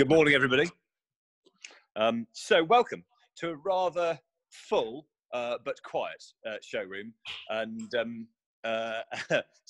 Good morning, everybody. So welcome to a rather full but quiet showroom, and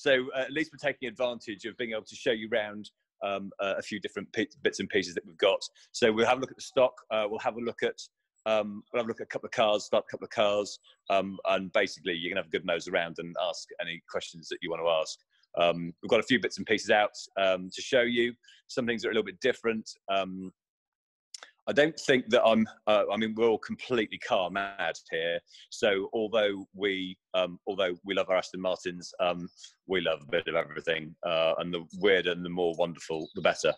so at least we're taking advantage of being able to show you around a few different bits and pieces that we've got. So we'll have a look at the stock. We'll have a look at a couple of cars, start a couple of cars, and basically you're gonna have a good nose around and ask any questions that you want to ask. We've got a few bits and pieces out to show you. Some things are a little bit different. I don't think that I mean, we're all completely car mad here. So although we love our Aston Martins, we love a bit of everything, and the weirder and the more wonderful, the better.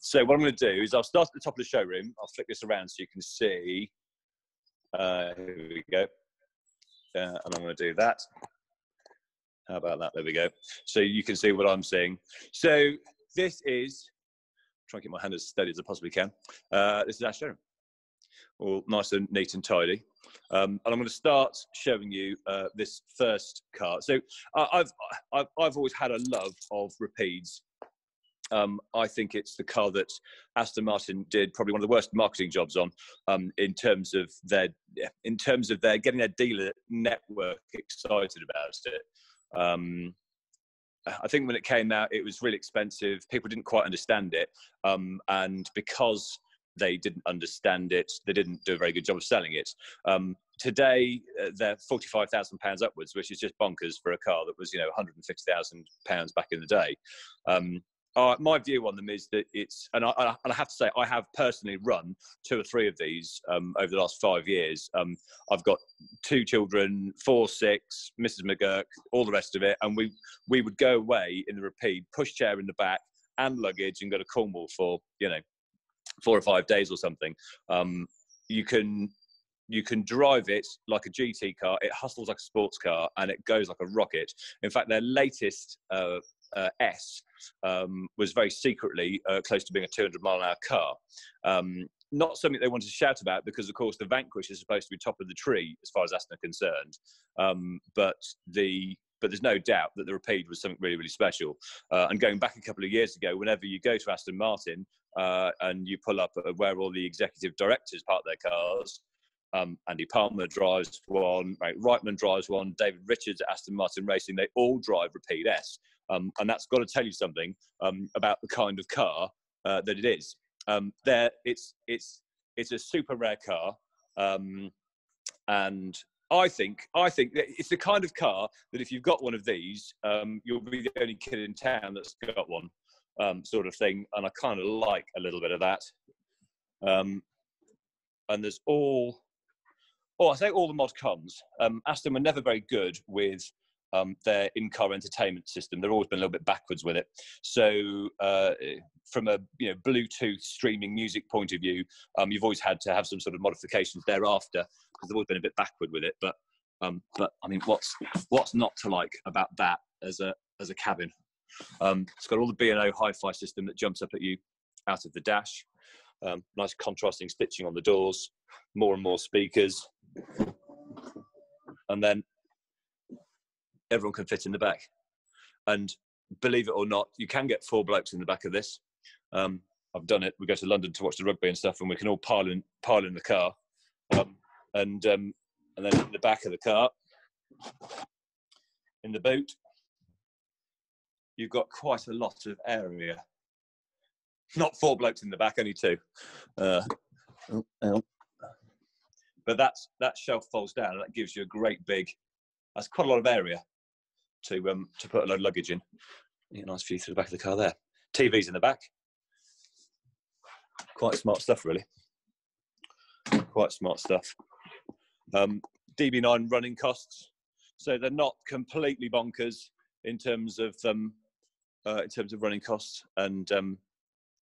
So what I'm going to do is I'll start at the top of the showroom. I'll flick this around so you can see. Here we go. And I'm going to do that. How about that? There we go. So you can see what I'm seeing. So this is, try and keep my hand as steady as I possibly can. This is our showroom, all nice and neat and tidy. And I'm going to start showing you this first car. So I've always had a love of Rapides. I think it's the car that Aston Martin did probably one of the worst marketing jobs on, in terms of their getting their dealer network excited about it. I think when it came out, it was really expensive. People didn't quite understand it, and because they didn't understand it, they didn't do a very good job of selling it. Today, they're £45,000 upwards, which is just bonkers for a car that was, you know, £150,000 back in the day. My view on them is that it's, and I have to say, I have personally run 2 or 3 of these over the last 5 years. I've got 2 children, 4, 6, Mrs. McGurk, all the rest of it, and we would go away in the Rapide, pushchair in the back, and luggage, and go to Cornwall for, you know, 4 or 5 days or something. You can drive it like a GT car. It hustles like a sports car, and it goes like a rocket. In fact, their latest S was very secretly close to being a 200-mile-an-hour car. Not something they wanted to shout about because, of course, the Vanquish is supposed to be top of the tree as far as Aston are concerned. But there's no doubt that the Rapide was something really, really special. And going back a couple of years ago, whenever you go to Aston Martin and you pull up where all the executive directors park their cars, Andy Palmer drives one, Reitman drives one, David Richards at Aston Martin Racing, they all drive Rapide S. And that's got to tell you something about the kind of car that it is. It's a super rare car, and I think that it's the kind of car that if you've got one of these, you'll be the only kid in town that's got one, sort of thing. And I kind of like a little bit of that. And there's all, oh, I say all the mod cons. Aston were never very good with their in-car entertainment system. They've always been a little bit backwards with it. So from a Bluetooth streaming music point of view, you've always had to have some sort of modifications thereafter because they've always been a bit backward with it. But I mean, what's not to like about that as a cabin? It's got all the B&O hi-fi system that jumps up at you out of the dash. Nice contrasting stitching on the doors, more and more speakers, and then everyone can fit in the back. And believe it or not, you can get 4 blokes in the back of this. I've done it. We go to London to watch the rugby and stuff, and we can all pile in the car, and then in the back of the car, in the boot, you've got quite a lot of area. Not 4 blokes in the back, only 2. But that shelf folds down, and that gives you a great big. That's quite a lot of area to put a load of luggage in. Yeah, nice view through the back of the car there. TV's in the back. Quite smart stuff, really. Quite smart stuff. DB9 running costs, so they're not completely bonkers in terms of running costs, and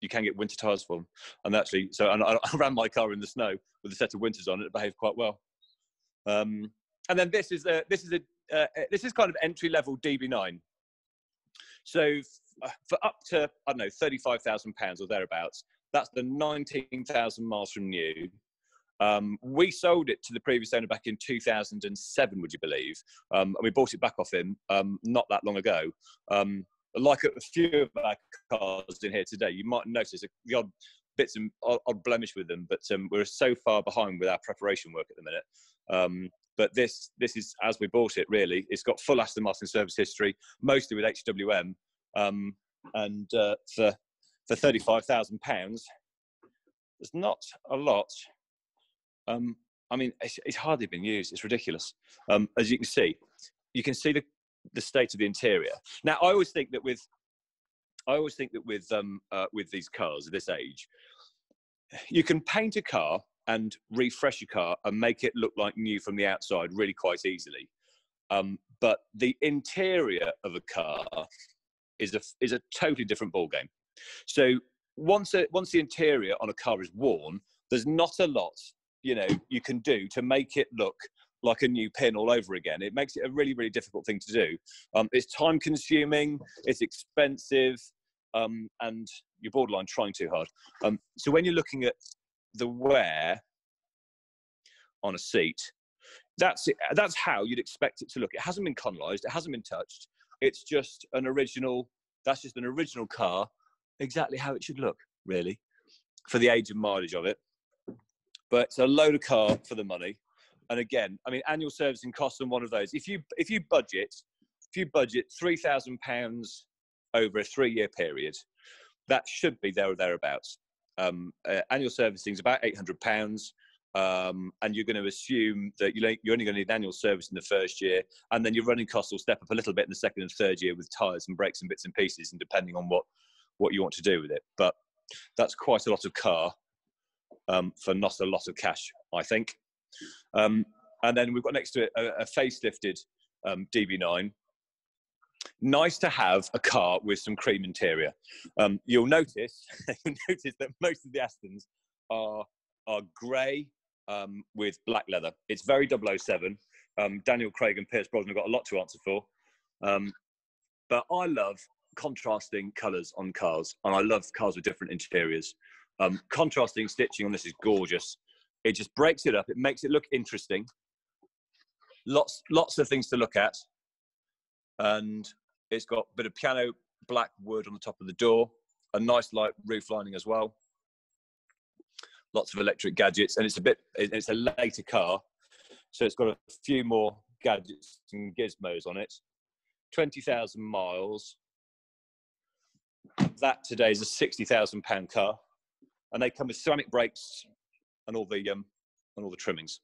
you can get winter tyres for them. And actually, so I ran my car in the snow with a set of winters on, and it behaved quite well. And then this is kind of entry-level DB9. So for up to, I don't know, £35,000 or thereabouts, that's the 19,000 miles from new. We sold it to the previous owner back in 2007, would you believe? And we bought it back off him not that long ago. Like a few of our cars in here today, you might notice the odd bits and odd blemish with them, but we're so far behind with our preparation work at the minute. But this is as we bought it, really. It's got full Aston Martin service history, mostly with HWM, and for £35,000, it's not a lot. I mean, it's hardly been used. It's ridiculous. As you can see the state of the interior. Now, I always think that with these cars of this age, you can paint a car and refresh your car and make it look like new from the outside really quite easily. But the interior of a car is a totally different ballgame. So once the interior on a car is worn, there's not a lot, you know, you can do to make it look like a new pin all over again. It makes it a really, really difficult thing to do. It's time consuming, it's expensive, and you're borderline trying too hard. So when you're looking at the wear on a seat, that's how you'd expect it to look. It hasn't been colonised, it hasn't been touched. It's just an original, that's just an original car, exactly how it should look, really, for the age and mileage of it. But it's a load of car for the money. And again, I mean, annual servicing costs on one of those. If you budget £3,000 over a 3-year period, that should be there or thereabouts. Annual servicing is about £800, and you're going to assume that you're only going to need an annual service in the first year, and then your running costs will step up a little bit in the second and third year with tyres and brakes and bits and pieces, and depending on what you want to do with it. But that's quite a lot of car for not a lot of cash, I think. And then we've got next to it a facelifted DB9. Nice to have a car with some cream interior. You'll notice that most of the Astons are grey with black leather. It's very 007. Daniel Craig and Pierce Brosnan have got a lot to answer for. But I love contrasting colours on cars, and I love cars with different interiors. Contrasting stitching on this is gorgeous. It just breaks it up. It makes it look interesting. Lots of things to look at. And it's got a bit of piano black wood on the top of the door, a nice light roof lining as well. Lots of electric gadgets, and it's a later car, so it's got a few more gadgets and gizmos on it. 20,000 miles. That today is a £60,000 car, and they come with ceramic brakes and all the trimmings.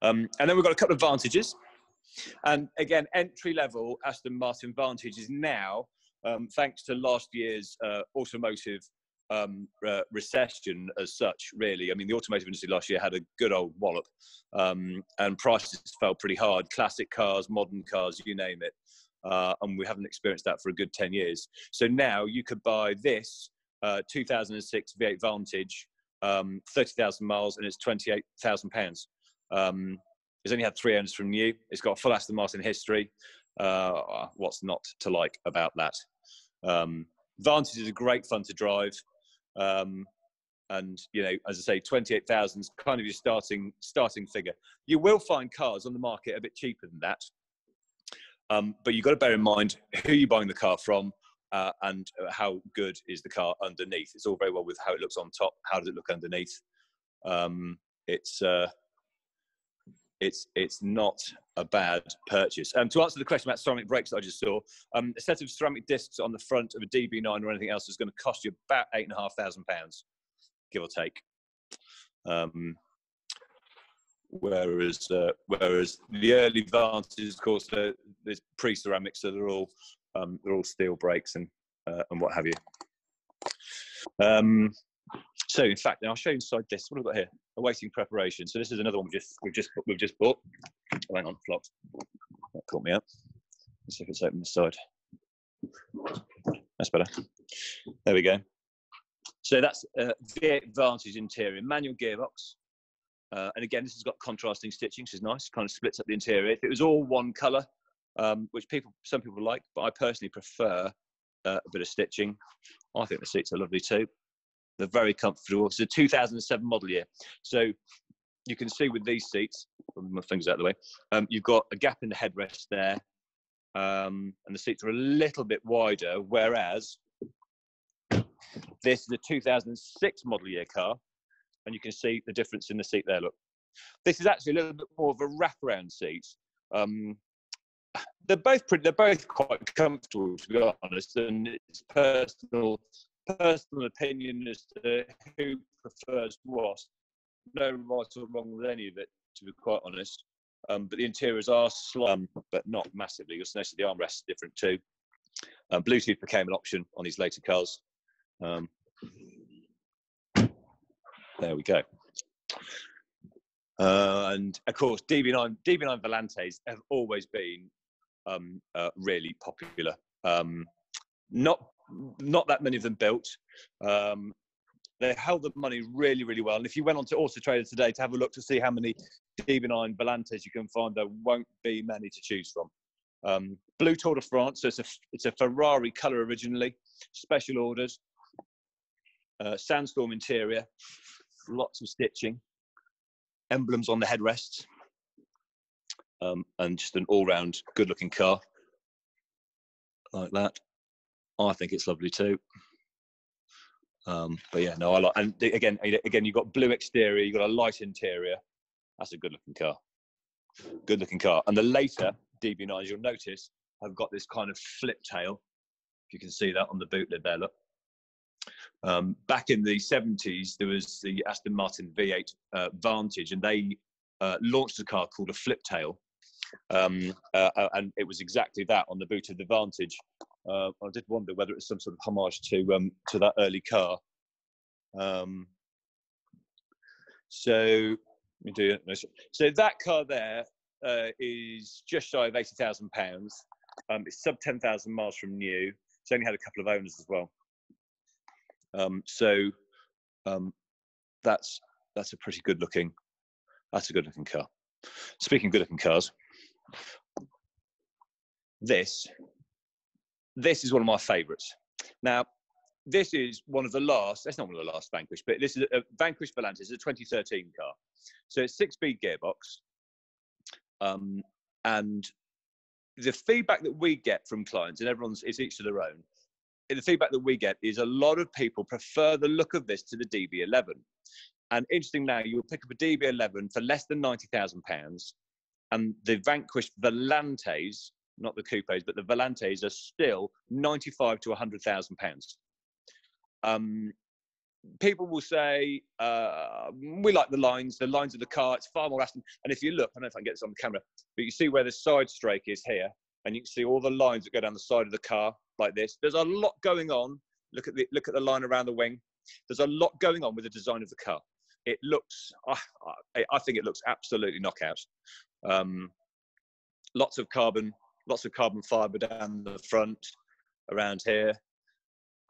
And then we've got a couple of Vantages. And again, entry-level Aston Martin Vantage is now, thanks to last year's automotive recession as such, really. I mean, the automotive industry last year had a good old wallop, and prices fell pretty hard. Classic cars, modern cars, you name it. And we haven't experienced that for a good 10 years. So now you could buy this 2006 V8 Vantage, 30,000 miles, and it's £28,000. It's only had 3 owners from new. It's got a full Aston Martin history. What's not to like about that? Vantage is a great fun to drive. And, you know, as I say, 28,000 is kind of your starting figure. You will find cars on the market a bit cheaper than that. But you've got to bear in mind who you're buying the car from, and how good is the car underneath. It's all very well with how it looks on top. How does it look underneath? It's not a bad purchase. To answer the question about ceramic brakes that I just saw, a set of ceramic discs on the front of a DB9 or anything else is going to cost you about £8,500, give or take. Whereas the early Vantages, of course, there's pre-ceramic, so they're all steel brakes and what have you. So in fact, now I'll show you inside this. What have we got here? Awaiting preparation. So this is another one we've just bought. Oh, hang on, flopped. That caught me up. Let's see if it's open this side. That's better. There we go. So that's V8 Vantage interior, manual gearbox. And again, this has got contrasting stitching, which is nice. Kind of splits up the interior. If it was all one colour, which some people like, but I personally prefer a bit of stitching. I think the seats are lovely too. They're very comfortable. It's a 2007 model year. So you can see with these seats, my fingers out of the way, you've got a gap in the headrest there, and the seats are a little bit wider, whereas This is a 2006 model year car, and you can see the difference in the seat there, look. This is actually a little bit more of a wraparound seat. They're both quite comfortable, to be honest, and it's personal opinion as to who prefers what. No right or wrong with any of it, to be quite honest. But the interiors are slim, but not massively. You'll notice the armrests are different too. Bluetooth became an option on these later cars. There we go. And of course, DB9 Volantes have always been really popular. Not that many of them built. They held the money really, really well. And if you went on to Auto Trader today to have a look to see how many DB9 Volantes you can find, there won't be many to choose from. Blue Tour de France, so it's a Ferrari colour originally, special orders. Sandstorm interior, lots of stitching, emblems on the headrests, and just an all-round good-looking car like that. I think it's lovely too. But yeah, no, I like. And again, you've got blue exterior, you've got a light interior. That's a good-looking car. Good-looking car. And the later DB9s, you'll notice, have got this kind of flip tail. If you can see that on the boot lid there, look. Back in the 70s, there was the Aston Martin V8 Vantage, and they launched a car called a flip tail, and it was exactly that on the boot of the Vantage. I did wonder whether it was some sort of homage to that early car. So that car there is just shy of £80,000. It's sub 10,000 miles from new. It's only had a couple of owners as well. That's a pretty good looking, that's a good looking car. Speaking of good looking cars, this is one of my favorites. Now, this is one of the last, that's not one of the last Vanquish, but this is a Vanquish Volante. It's a 2013 car. So it's 6-speed gearbox. And the feedback that we get from clients, and everyone's, it's each to their own. The feedback that we get is a lot of people prefer the look of this to the DB11. And interesting now, you will pick up a DB11 for less than £90,000, and the Vanquish Volantes, not the coupes, but the Volantes are still £95,000 to £100,000. People will say, we like the lines of the car, it's far more Aston. And if you look, I don't know if I can get this on the camera, but you see where the side strake is here, and you can see all the lines that go down the side of the car like this. There's a lot going on. Look at the line around the wing. There's a lot going on with the design of the car. It looks, I think it looks absolutely knockout. Lots of carbon fibre down the front around here.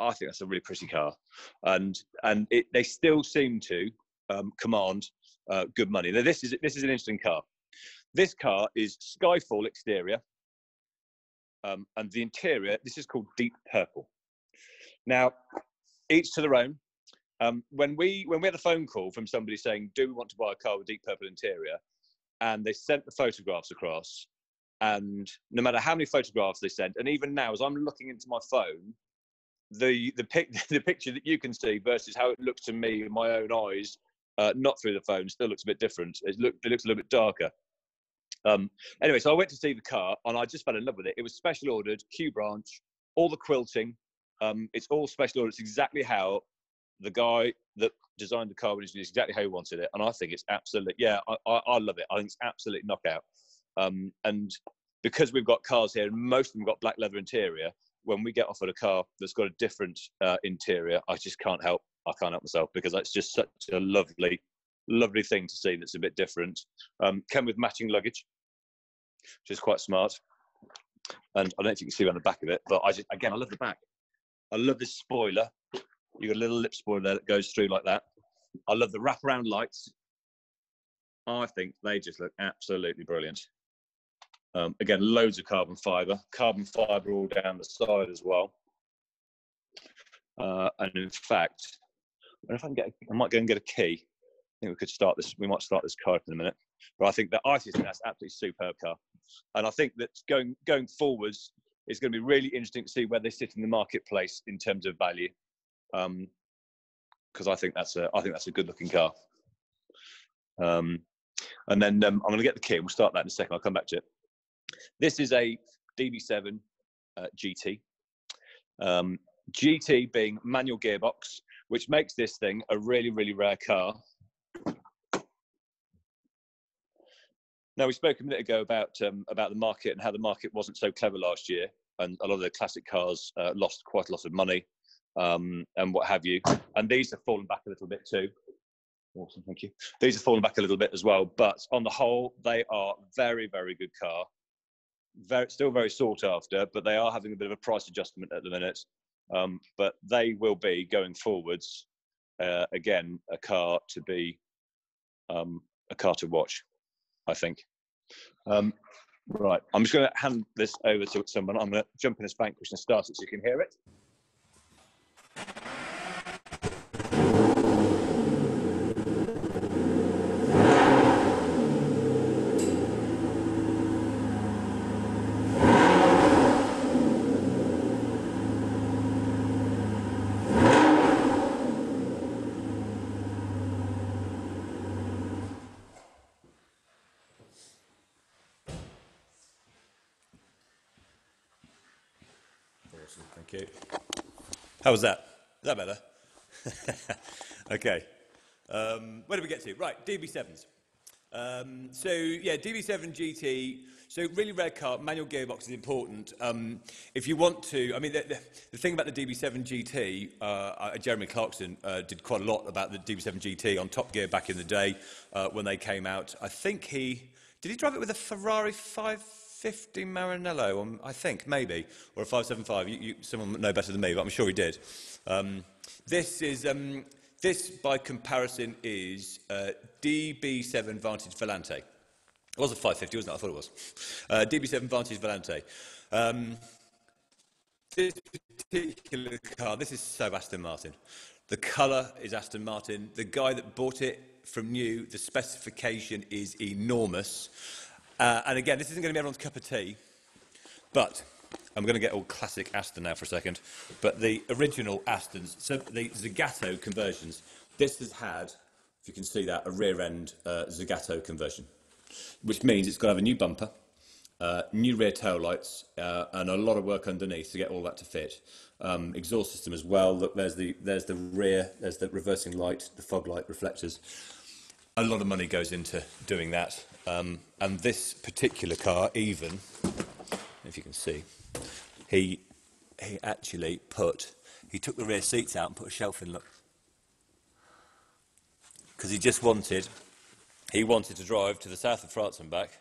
I think that's a really pretty car, and they still seem to command good money. Now this is an interesting car. This car is Skyfall exterior. And the interior, this is called Deep Purple. Now, each to their own. When we had a phone call from somebody saying, do we want to buy a car with Deep Purple interior? And they sent the photographs across. And no matter how many photographs they sent, and even now, as I'm looking into my phone, the picture that you can see versus how it looks to me in my own eyes, not through the phone, still looks a bit different. It looks a little bit darker. Anyway, so I went to see the car and I just fell in love with it. It was special ordered, Q branch, all the quilting. It's all special ordered. It's exactly how the guy that designed the car was exactly how he wanted it. And I think it's absolutely, yeah, I love it. I think it's absolutely knockout. And because we've got cars here and most of them got black leather interior, when we get offered a car that's got a different interior, I just can't help. I can't help myself because it's just such a lovely thing to see that's a bit different. Came with matching luggage, which is quite smart. And I don't know if you can see around the back of it, but again, I love the back. I love this spoiler. You've got a little lip spoiler there that goes through like that. I love the wraparound lights. I think they just look absolutely brilliant. Again, loads of carbon fibre all down the side as well. And in fact, I might go and get a key. I think we could start this. We might start this car up in a minute, but I think that's absolutely superb car, and I think that going forwards, it's going to be really interesting to see where they sit in the marketplace in terms of value. because I think that's a good looking car. And then I'm going to get the kit. We'll start that in a second. I'll come back to it. This is a DB7 GT. GT being manual gearbox, which makes this thing a really, really rare car. Now, we spoke a minute ago about the market and how the market wasn't so clever last year, and a lot of the classic cars lost quite a lot of money and what have you. And these have fallen back a little bit too. Awesome, thank you. These have fallen back a little bit as well, but on the whole, they are very, very good car. Still very sought after, but they are having a bit of a price adjustment at the minute. But they will be going forwards again a car to watch, I think. Right, I'm just going to hand this over to someone. I'm going to jump in this Vanquish and start it so you can hear it. Thank you. How was that? Is that better? Okay. Where did we get to? Right, DB7s. So, yeah, DB7 GT. So, really rare car. Manual gearbox is important. If you want to, I mean, the thing about the DB7 GT, Jeremy Clarkson did quite a lot about the DB7 GT on Top Gear back in the day when they came out. I think did he drive it with a Ferrari 550 Maranello, I think, maybe, or a 575. Someone know better than me, but I'm sure he did. This, by comparison, is DB7 Vantage Volante. It was a 550, wasn't it? I thought it was. DB7 Vantage Volante. This particular car, this is so Aston Martin. The colour is Aston Martin. The guy that bought it from new, the specification is enormous. And again, this isn't going to be everyone's cup of tea, but I'm going to get all classic Aston now for a second. But the original Astons, so the Zagato conversions, this has had, if you can see that, a rear-end Zagato conversion, which means it's going to have a new bumper, new rear taillights, and a lot of work underneath to get all that to fit. Exhaust system as well. Look, there's the rear, there's the reversing light, the fog light reflectors. A lot of money goes into doing that. And this particular car, even, if you can see, he actually he took the rear seats out and put a shelf in, look. Because he wanted to drive to the south of France and back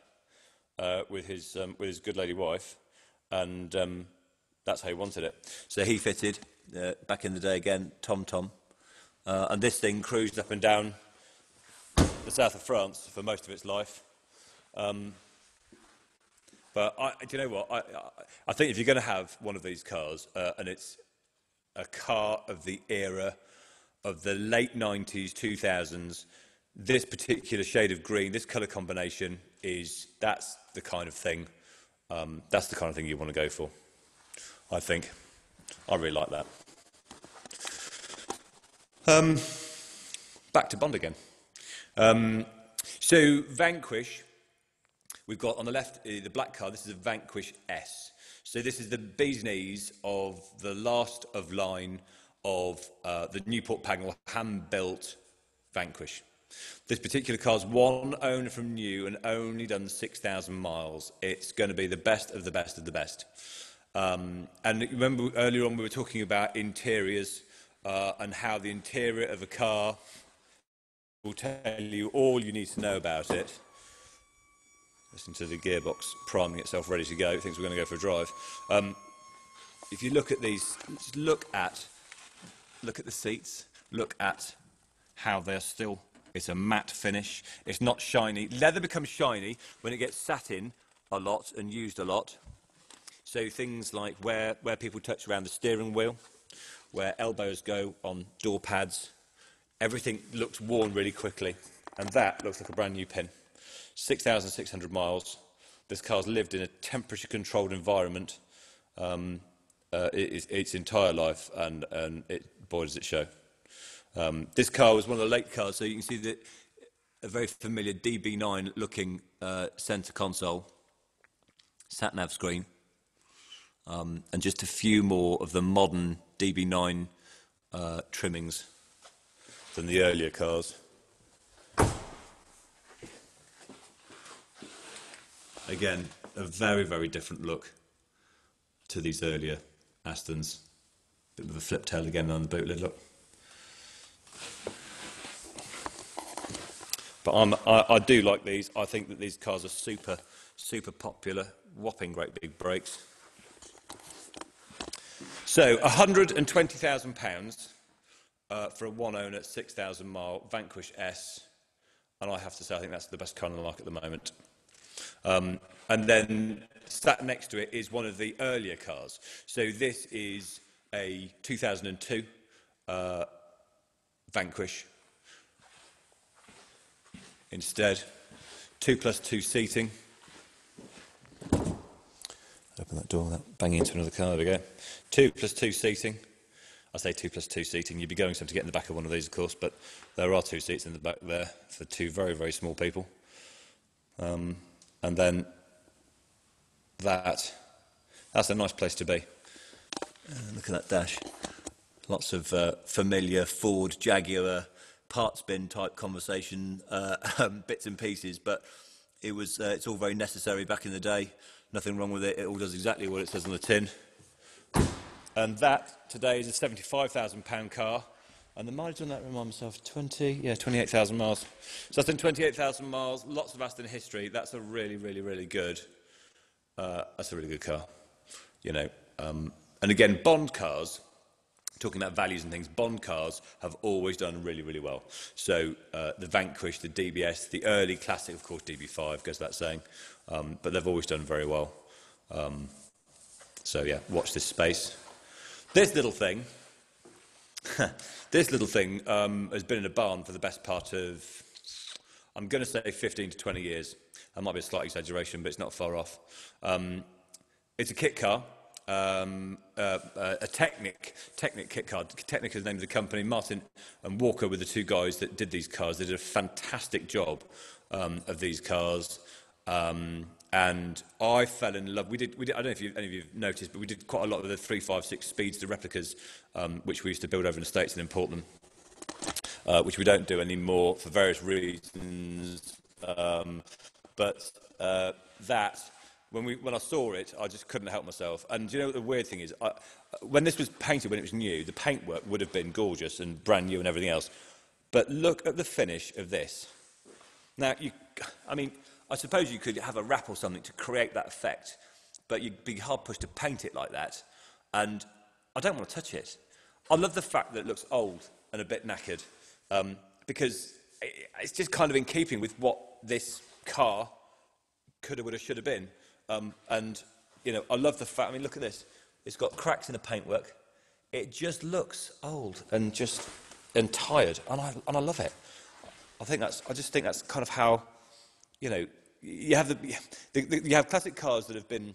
with his good lady wife, and that's how he wanted it. So he fitted, back in the day again, TomTom, and this thing cruised up and down the south of France for most of its life. But do you know what? I think if you're going to have one of these cars, and it's a car of the era of the late 90s, 2000s, this particular shade of green, this colour combination, that's the kind of thing. That's the kind of thing you want to go for, I think. I really like that. Back to Bond again. So Vanquish. We've got on the left the black car. This is a Vanquish S. So this is the bee's knees of the last of line of the Newport Pagnell hand-built Vanquish. This particular car's one owner from new and only done 6,000 miles. It's going to be the best of the best of the best. And remember earlier on we were talking about interiors and how the interior of a car will tell you all you need to know about it. Listen to the gearbox priming itself, ready to go. It thinks we're going to go for a drive. If you look at these, just look at the seats. Look at how they're still. It's a matte finish. It's not shiny. Leather becomes shiny when it gets sat in a lot and used a lot. So things like where people touch around the steering wheel, where elbows go on door pads, everything looks worn really quickly. And that looks like a brand new pin. 6,600 miles. This car's lived in a temperature-controlled environment its entire life, and it boy, does it show. This car was one of the late cars, so you can see that a very familiar DB9-looking centre console, sat-nav screen, and just a few more of the modern DB9 trimmings than the earlier cars. Again, a very, very different look to these earlier Astons. Bit of a flip tail again on the boot lid, look. But I do like these. I think that these cars are super, super popular. Whopping great big brakes. So £120,000 for a one-owner, 6,000-mile Vanquish S. And I have to say, I think that's the best car on the market at the moment. And then sat next to it is one of the earlier cars. So this is a 2002 Vanquish. Instead, 2+2 seating. Open that door without banging into another car. There we go. 2+2 seating. I say 2+2 seating. You'd be going to get in the back of one of these, of course, but there are two seats in the back there for two very, very small people. And then that's a nice place to be. Look at that dash. Lots of familiar Ford, Jaguar, parts bin type conversation, bits and pieces, but it was, it's all very necessary back in the day. Nothing wrong with it. It all does exactly what it says on the tin. And that today is a £75,000 car. And the mileage on that, remind myself, 28,000 miles. So I think 28,000 miles, lots of Aston history. That's a really, really, really good, that's a really good car, you know. And again, Bond cars, talking about values and things, Bond cars have always done really, really well. So the Vanquish, the DBS, the early classic, of course, DB5 goes without saying, but they've always done very well. So yeah, watch this space. This little thing. This little thing has been in a barn for the best part of, I'm going to say 15 to 20 years. That might be a slight exaggeration, but it's not far off. It's a kit car, a Technic kit car. Technic is the name of the company. Martin and Walker were the two guys that did these cars. They did a fantastic job of these cars. And I fell in love. I don't know if any of you have noticed, but we did quite a lot of the 356 speeds, the replicas, which we used to build over in the States and import them, which we don't do anymore for various reasons. But that, when I saw it, I just couldn't help myself. And do you know what the weird thing is? When this was painted, when it was new, the paintwork would have been gorgeous and brand new and everything else. But look at the finish of this. Now, I suppose you could have a wrap or something to create that effect, but you'd be hard-pushed to paint it like that, and I don't want to touch it. I love the fact that it looks old and a bit knackered, because it's just kind of in keeping with what this car coulda, woulda, shoulda been. And, you know, I love the fact, look at this. It's got cracks in the paintwork. It just looks old and tired, and I love it. I just think that's kind of how... You know, you have you have classic cars that have been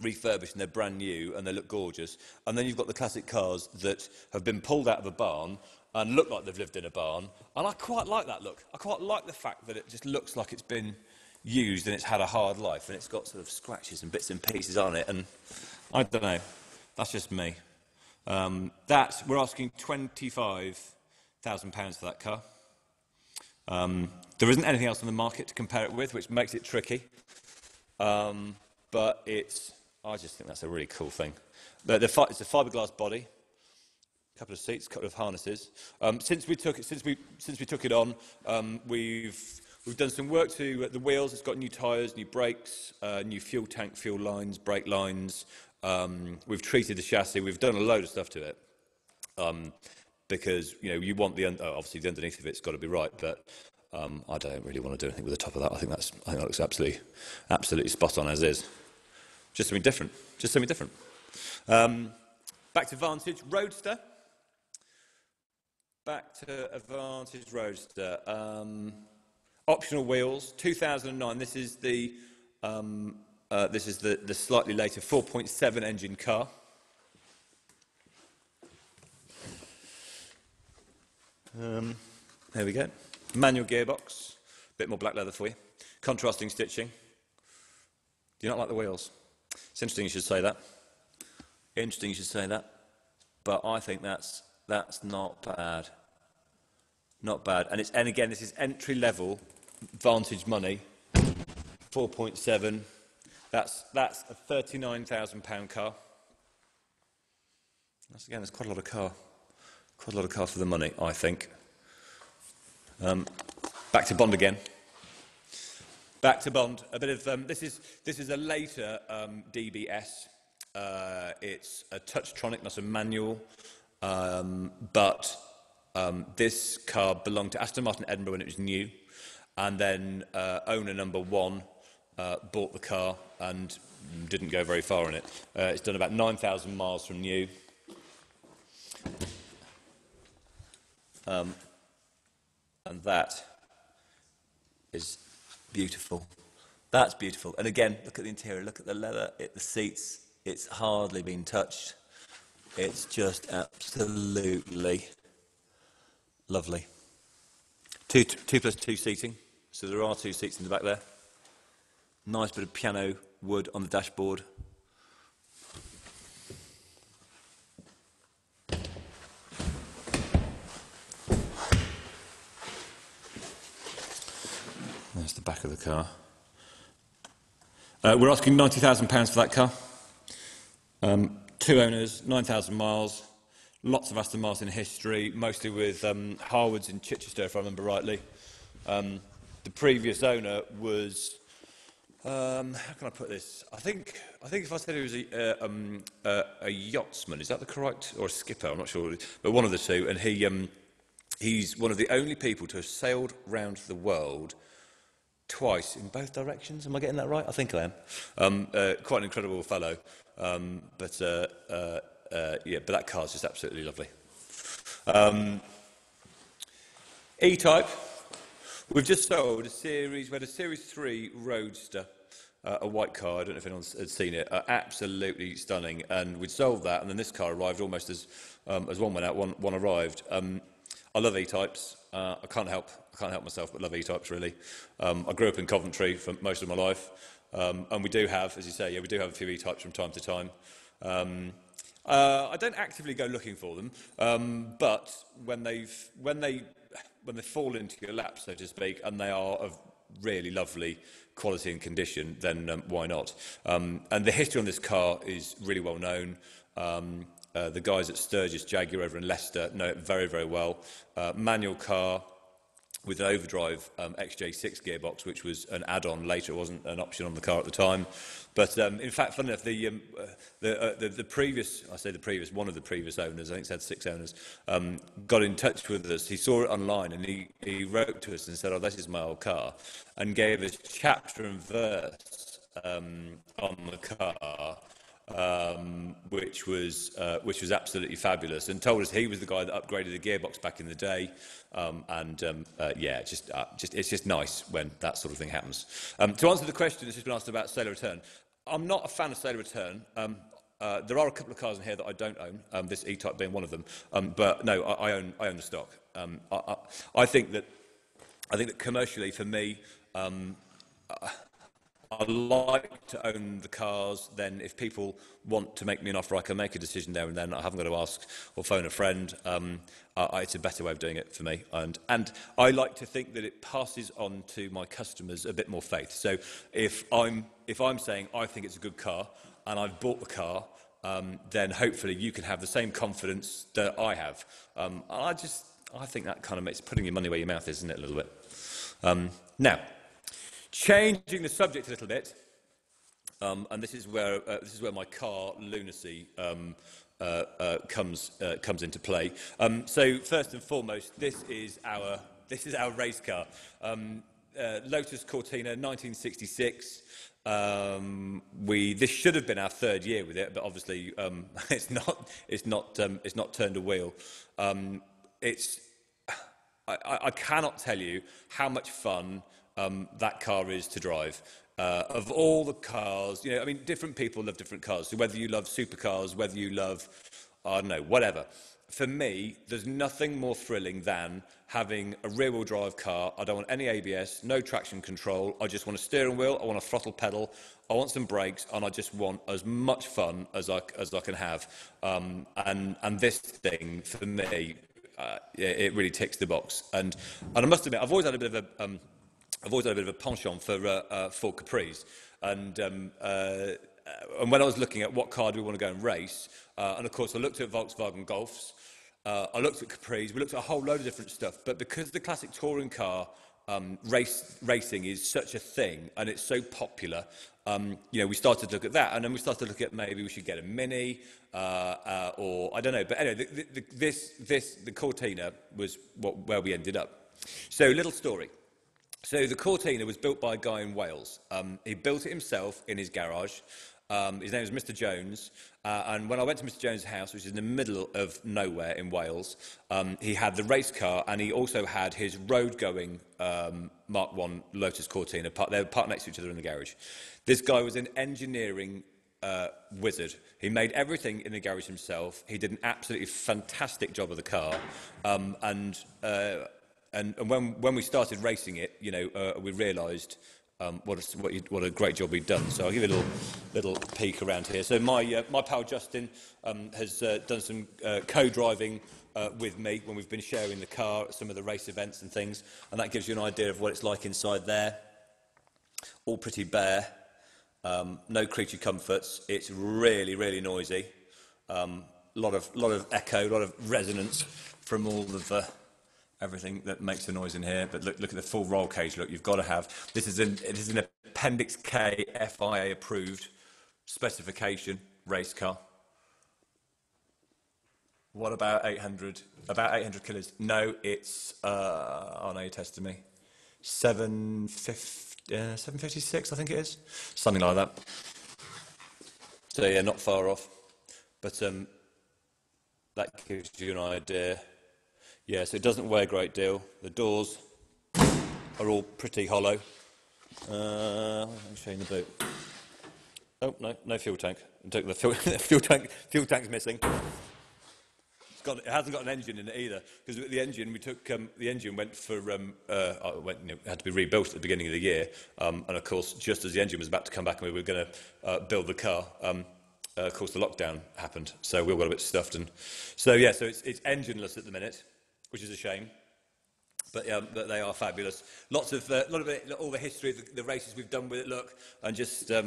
refurbished and they're brand new and they look gorgeous, and then you've got the classic cars that have been pulled out of a barn and look like they've lived in a barn. And I quite like that look. I quite like the fact that it just looks like it's been used and it's had a hard life and it's got sort of scratches and bits and pieces on it. And I don't know. That's just me. We're asking £25,000 for that car. There isn't anything else on the market to compare it with, which makes it tricky. But I just think that's a really cool thing. It's a fiberglass body, a couple of seats, a couple of harnesses. Since we took it on, we've done some work to the wheels. It's got new tyres, new brakes, new fuel tank, fuel lines, brake lines. We've treated the chassis. We've done a load of stuff to it. Because, you know, you want obviously the underneath of it's got to be right, but I don't really want to do anything with the top of that. I think that looks absolutely spot on as is. Just something different. Just something different. Back to Vantage Roadster. Optional wheels. 2009. This is the slightly later 4.7 engine car. There we go. Manual gearbox. A bit more black leather for you. Contrasting stitching. Do you not like the wheels? It's interesting you should say that. Interesting you should say that. But I think that's not bad. Not bad. And it's, and again, this is entry level Vantage money. 4.7. That's a £39,000 car. That's, again, that's quite a lot of car. Quite a lot of car for the money, I think. Back to Bond again. Back to Bond. A bit of this is a later DBS. It's a Touchtronic, not a manual. But this car belonged to Aston Martin Edinburgh when it was new, and then owner number one bought the car and didn't go very far in it. It's done about 9,000 miles from new. And that is beautiful. That's beautiful. And again, look at the interior, look at the leather, the seats. It's hardly been touched. It's just absolutely lovely. Two plus two seating. So there are two seats in the back there. Nice bit of piano wood on the dashboard. There's the back of the car. We're asking £90,000 for that car. Two owners, 9,000 miles, lots of Aston Martin history, mostly with Harwood's in Chichester, if I remember rightly. The previous owner was, how can I put this? I think if I said he was a yachtsman, is that the correct, or a skipper? I'm not sure, but one of the two. And he's one of the only people to have sailed round the world twice in both directions. Am I getting that right? I think I am. Quite an incredible fellow. Yeah, but that car's just absolutely lovely. E-type. We've just sold a series. We had a Series 3 Roadster, a white car. I don't know if anyone's had seen it. Absolutely stunning. And we'd sold that, and then this car arrived almost as one went out, one arrived. I love E-types. I can't help myself, but love E-types really. I grew up in Coventry for most of my life. And we do have, as you say, yeah, we do have a few E-types from time to time. I don't actively go looking for them, but when they fall into your lap, so to speak, and they are of really lovely quality and condition, then why not? And the history on this car is really well known. The guys at Sturgis Jaguar over in Leicester know it very, very well. Manual car with an overdrive XJ6 gearbox, which was an add-on later. It wasn't an option on the car at the time. But in fact, funnily enough, the previous, I say the previous, one of the previous owners, I think it's had 6 owners, got in touch with us. He saw it online and he wrote to us and said, "Oh, this is my old car," and gave us chapter and verse on the car. Which was absolutely fabulous, and told us he was the guy that upgraded the gearbox back in the day, yeah, it's just nice when that sort of thing happens. To answer the question that's just been asked about sale or return, I'm not a fan of sale or return. There are a couple of cars in here that I don't own, this E-type being one of them. But no, I own the stock. I think that commercially, for me. I like to own the cars. Then if people want to make me an offer, I can make a decision there and then. I haven't got to ask or phone a friend. It's a better way of doing it for me. And I like to think that it passes on to my customers a bit more faith. So if I'm saying I think it's a good car and I've bought the car, then hopefully you can have the same confidence that I have. I think that kind of makes putting your money where your mouth is, isn't it, a little bit? Now, changing the subject a little bit, and this is where my car lunacy comes into play. So first and foremost, this is our race car, Lotus Cortina, 1966. This should have been our 3rd year with it, but obviously it's not turned a wheel. I cannot tell you how much fun that car is to drive. Of all the cars, different people love different cars. So whether you love supercars, whether you love I don't know, whatever. For me, there's nothing more thrilling than having a rear-wheel drive car. I don't want any ABS, no traction control. I just want a steering wheel, I want a throttle pedal, I want some brakes, and I just want as much fun as I can have. And this thing, for me, it really ticks the box. And I must admit, I've always had a bit of a penchant for Capris. And when I was looking at what car do we want to go and race, and of course I looked at Volkswagen Golfs, I looked at Capris, we looked at a whole load of different stuff, but because the classic touring car racing is such a thing and it's so popular, you know, we started to look at that, and then we started to look at maybe we should get a Mini, or I don't know, but anyway, the Cortina was where we ended up. So, little story. So the Cortina was built by a guy in Wales. He built it himself in his garage. His name is Mr Jones, and when I went to Mr Jones' house, which is in the middle of nowhere in Wales, he had the race car, and he also had his road-going Mark I Lotus Cortina. They were parked next to each other in the garage. This guy was an engineering wizard. He made everything in the garage himself. He did an absolutely fantastic job of the car, and when we started racing it, you know, we realised what a great job he'd done. So I'll give you a little peek around here. So my pal Justin has done some co-driving with me when we've been sharing the car at some of the race events and things, and that gives you an idea of what it's like inside there. All pretty bare, no creature comforts. It's really, really noisy. A lot of echo, a lot of resonance from all of the everything that makes a noise in here. But look at the full roll cage. Look, you've got to have this. It is an Appendix K FIA approved specification race car. What about 800? About 800 kilos? No, it's oh no, you tested me. 750, 756, I think it is, something like that. So yeah, not far off. But that gives you an idea. Yeah, so it doesn't weigh a great deal. The doors are all pretty hollow. I'll show you the boot. Oh, no fuel tank. I took the fuel tank's missing. It hasn't got an engine in it either, because the engine we took, the engine went for, you know, had to be rebuilt at the beginning of the year, and of course, just as the engine was about to come back and we were going to build the car, of course, the lockdown happened, so we all got a bit stuffed. And so yeah, so it's engineless at the minute, which is a shame. But they are fabulous. All the history of the races we've done with it. Look, and it's so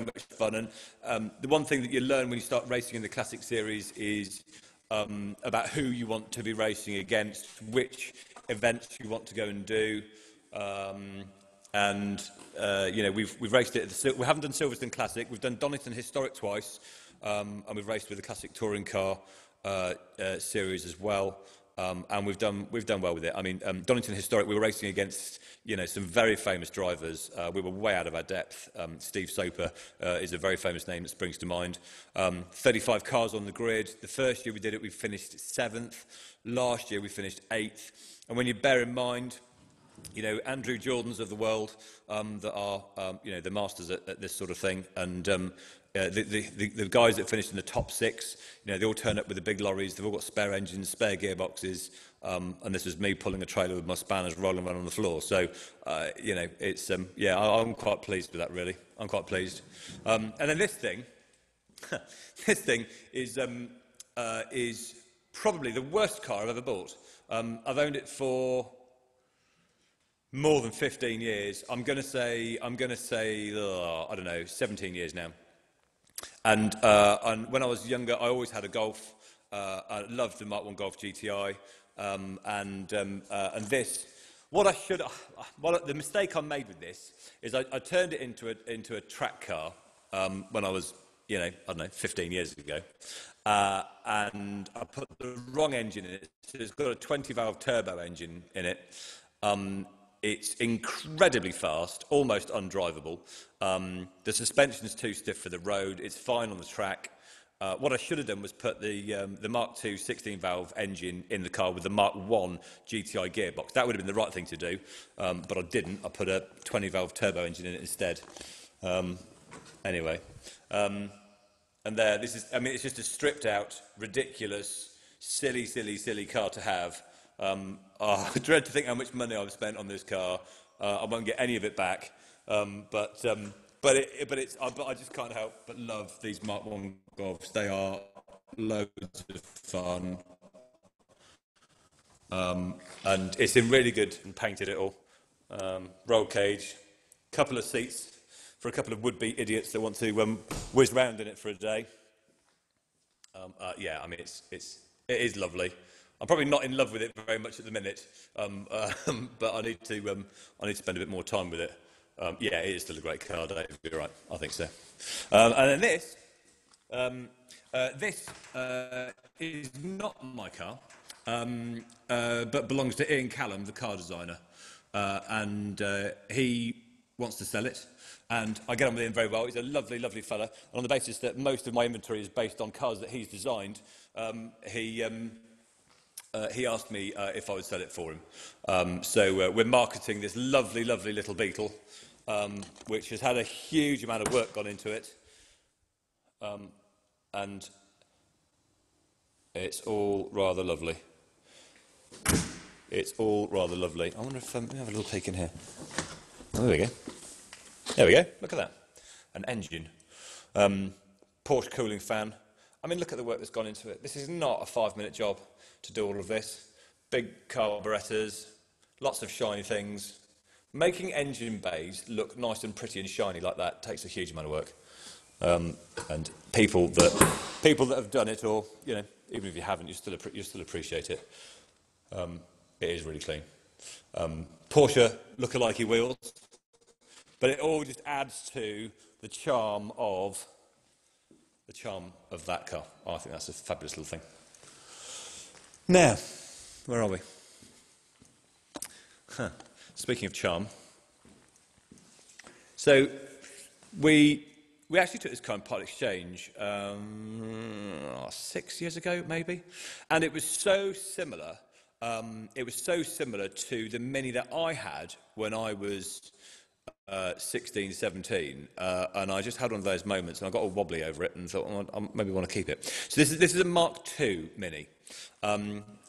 much fun. And the one thing that you learn when you start racing in the classic series is about who you want to be racing against, which events you want to go and do. You know, we've raced it. We haven't done Silverstone Classic. We've done Donington Historic twice, and we've raced with the classic touring car series as well. And we've done well with it. I mean, Donington Historic, we were racing against, you know, some very famous drivers. We were way out of our depth. Steve Soper is a very famous name that springs to mind. 35 cars on the grid. The first year we did it, we finished 7th. Last year we finished 8th. And when you bear in mind, you know, Andrew Jordans of the world that are, you know, the masters at this sort of thing, and the guys that finished in the top 6, you know, they all turn up with the big lorries, they've all got spare engines, spare gearboxes, and this was me pulling a trailer with my spanners rolling around on the floor. So, you know, it's, yeah, I'm quite pleased with that, really. I'm quite pleased. And then this thing, this thing is probably the worst car I've ever bought. I've owned it for more than 15 years. I'm going to say, I don't know, 17 years now. And when I was younger, I always had a Golf. I loved the Mark I Golf GTI. And this, the mistake I made with this is I turned it into a track car when I was, you know, I don't know, 15 years ago. And I put the wrong engine in it. So it's got a 20-valve turbo engine in it. It's incredibly fast, almost undrivable. The suspension's too stiff for the road. It's fine on the track. What I should have done was put the Mark II 16-valve engine in the car with the Mark I GTI gearbox. That would have been the right thing to do, but I didn't. I put a 20-valve turbo engine in it instead. Anyway, And there, this is, I mean, it's just a stripped out, ridiculous, silly, silly, silly car to have. I dread to think how much money I've spent on this car. I won't get any of it back. But I just can't help but love these Mark I Golfs. They are loads of fun. And it's in really good and painted it all. Roll cage, couple of seats for a couple of would-be idiots that want to whiz round in it for a day. Yeah, I mean, it is lovely. I'm probably not in love with it very much at the minute, but I need to spend a bit more time with it. Yeah, it is still a great car, Dave. You're right. I think so. And then this, this is not my car, but belongs to Ian Callum, the car designer. And he wants to sell it, and I get on with him very well. He's a lovely, lovely fella. And on the basis that most of my inventory is based on cars that he's designed, he asked me if I would sell it for him. So we're marketing this lovely, lovely little Beetle, which has had a huge amount of work gone into it. And it's all rather lovely. It's all rather lovely. I wonder if we have a little peek in here. Oh, there we go. There we go. Look at that. An engine. Porsche cooling fan. I mean, look at the work that's gone into it. This is not a 5-minute job to do all of this. Big carburetors, lots of shiny things. Making engine bays look nice and pretty and shiny like that takes a huge amount of work. And people that have done it, or you know, even if you haven't, you still appreciate it. It is really clean. Porsche lookalikey wheels, but it all just adds to the charm of that car. Oh, I think that's a fabulous little thing. Now, where are we? Huh. Speaking of charm, so we actually took this car in part exchange 6 years ago, maybe, and it was so similar. It was so similar to the Mini that I had when I was 16, 17, and I just had one of those moments, and I got all wobbly over it, and thought, oh, I maybe want to keep it. So this is a Mark II Mini.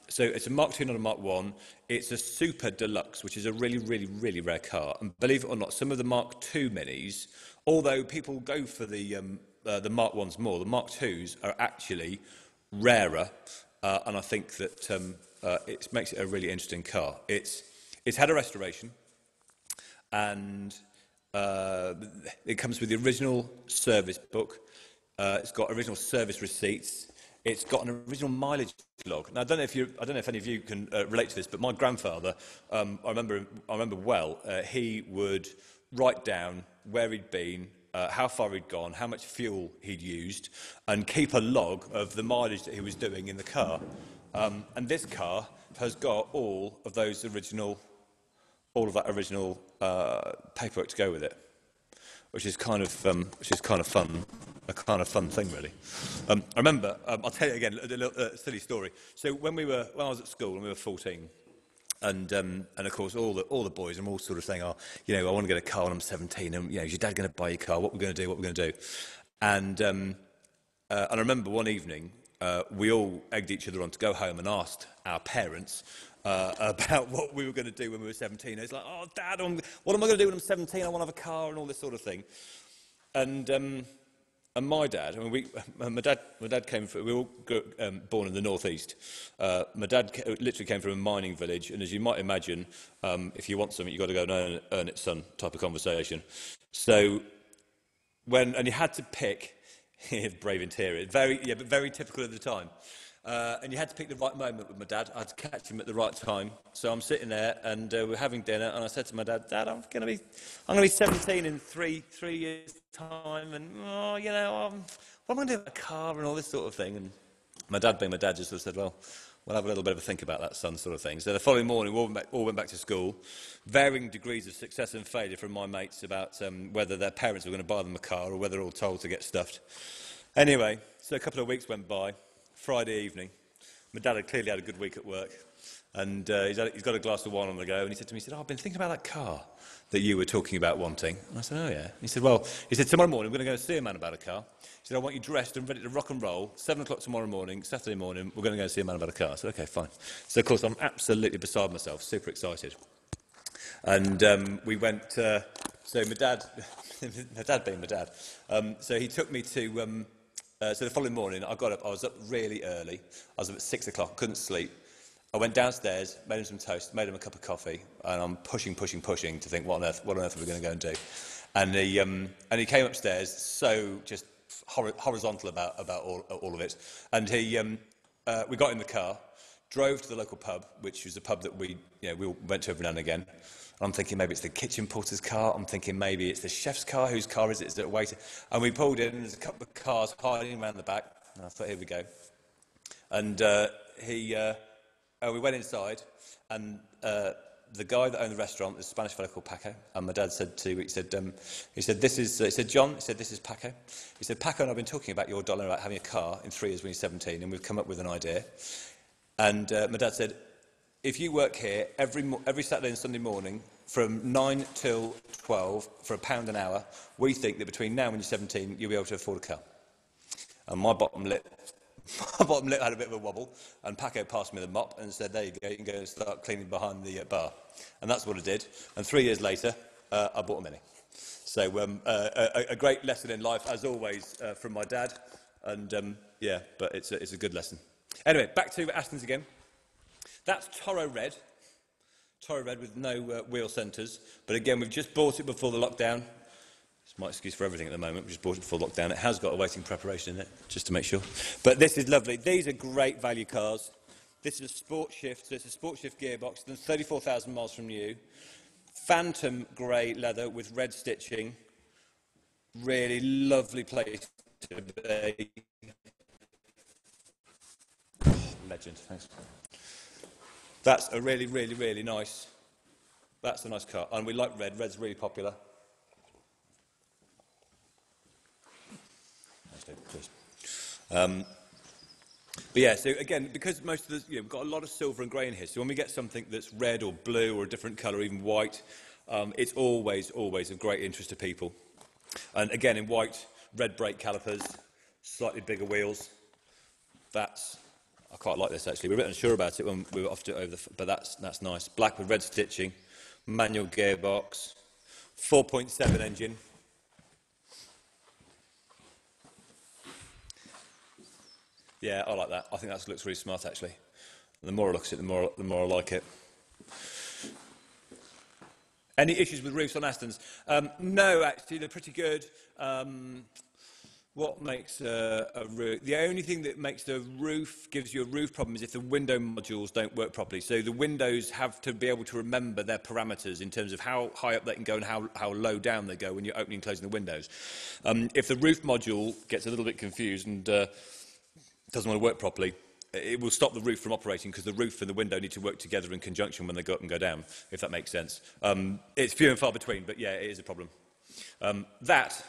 So it's a Mark II, not a Mark I. It's a super deluxe, which is a really, really, really rare car. And believe it or not, some of the Mark II Minis, although people go for the Mark Is more, the Mark IIs are actually rarer, and I think that. It makes it a really interesting car. It's had a restoration, and it comes with the original service book. It's got original service receipts. It's got an original mileage log. Now I don't know if any of you can relate to this, but my grandfather, I remember well. He would write down where he'd been, how far he'd gone, how much fuel he'd used, and keep a log of the mileage that he was doing in the car. And this car has got all of that original paperwork to go with it, which is kind of a fun thing, really. I remember, I'll tell you again a silly story. So when I was at school, when we were 14. And of course, all the boys are all sort of saying, "Oh, you know, I want to get a car when I'm 17. And you know, is your dad going to buy your car? What we're going to do?" And I remember one evening, we all egged each other on to go home and asked our parents about what we were going to do when we were 17. It's like, "Oh, Dad, what am I going to do when I'm 17? I want to have a car," and all this sort of thing. And my dad, I mean, my dad came from, we were all born in the northeast. My dad literally came from a mining village, and as you might imagine, if you want something, you've got to go and earn it, son, type of conversation. So, and he had to pick, brave interior, very typical of the time. And you had to pick the right moment with my dad. I had to catch him at the right time. So I'm sitting there, and we're having dinner, and I said to my dad, "Dad, I'm going to be 17 in three years' time, and what am I going to do with a car and all this sort of thing?" And my dad, being my dad, just sort of said, "Well, we'll have a little bit of a think about that, son," sort of thing. So the following morning, we all went back to school, varying degrees of success and failure from my mates about whether their parents were going to buy them a car or whether they were all told to get stuffed. Anyway, so a couple of weeks went by. Friday evening, My dad had clearly had a good week at work, and he's got a glass of wine on the go, and he said to me, "Oh, I've been thinking about that car that you were talking about wanting." And I said, "Oh, yeah." He said, "Well," he said, "tomorrow morning, we're going to go see a man about a car." He said, "I want you dressed and ready to rock and roll. 7 o'clock tomorrow morning, Saturday morning, we're going to go see a man about a car." I said, "Okay, fine." So, of course, I'm absolutely beside myself, super excited. And we went, so my dad, my dad being my dad, so he took me to, so the following morning, I got up, I was up really early. I was up at 6 o'clock, couldn't sleep. I went downstairs, made him some toast, made him a cup of coffee, and I'm pushing to think, what on earth are we going to go and do? And he came upstairs, so just horizontal about all of it. And he, we got in the car, drove to the local pub, which was a pub that we went to every now and again. I'm thinking maybe it's the kitchen porter's car. I'm thinking maybe it's the chef's car. Whose car is it? Is it a waiter? And we pulled in, and there's a couple of cars hiding around the back. And I thought, here we go. And we went inside, and the guy that owned the restaurant is a Spanish fellow called Paco. And my dad said "John, this is Paco." He said, "Paco and I've been talking about your dollar about having a car in 3 years when you're 17, and we've come up with an idea." And my dad said, "If you work here every Saturday and Sunday morning from 9 till 12 for £1 an hour, we think that between now and you're 17, you'll be able to afford a car." And my bottom lip had a bit of a wobble, and Paco passed me the mop and said, "There you go, you can go and start cleaning behind the bar." And that's what I did. And 3 years later, I bought a Mini. So a great lesson in life, as always, from my dad. And yeah, but it's a good lesson. Anyway, back to Aston's again. That's Toro Red with no wheel centres. But again, we've just bought it before the lockdown. It's my excuse for everything at the moment. We just bought it before lockdown. It has got a waiting preparation in it, just to make sure. But this is lovely. These are great value cars. This is a sport shift. So it's a sport shift gearbox, 34,000 miles from new. Phantom grey leather with red stitching. Really lovely place to be. Legend, thanks. That's a really, really, really nice. That's a nice car, and we like red. Red's really popular. But yeah, so again, because most of the, we've got a lot of silver and grey in here. So when we get something that's red or blue or a different colour, even white, it's always of great interest to people. And again, in white, red brake calipers, slightly bigger wheels. That's. I quite like this actually. We were a bit unsure about it when we were off to it over the, but that's nice. Black with red stitching, manual gearbox, 4.7 engine. Yeah, I like that. I think that looks really smart actually. The more I look at it, the more I like it. Any issues with roofs on Astons? No, actually, they're pretty good. What makes a roof? The only thing that makes a roof, gives you a roof problem, is if the window modules don't work properly. So the windows have to be able to remember their parameters in terms of how high up they can go and how low down they go when you're opening and closing the windows. If the roof module gets a little bit confused and doesn't want to work properly, it will stop the roof from operating because the roof and the window need to work together in conjunction when they go up and go down, if that makes sense. It's few and far between, but yeah, it is a problem. That's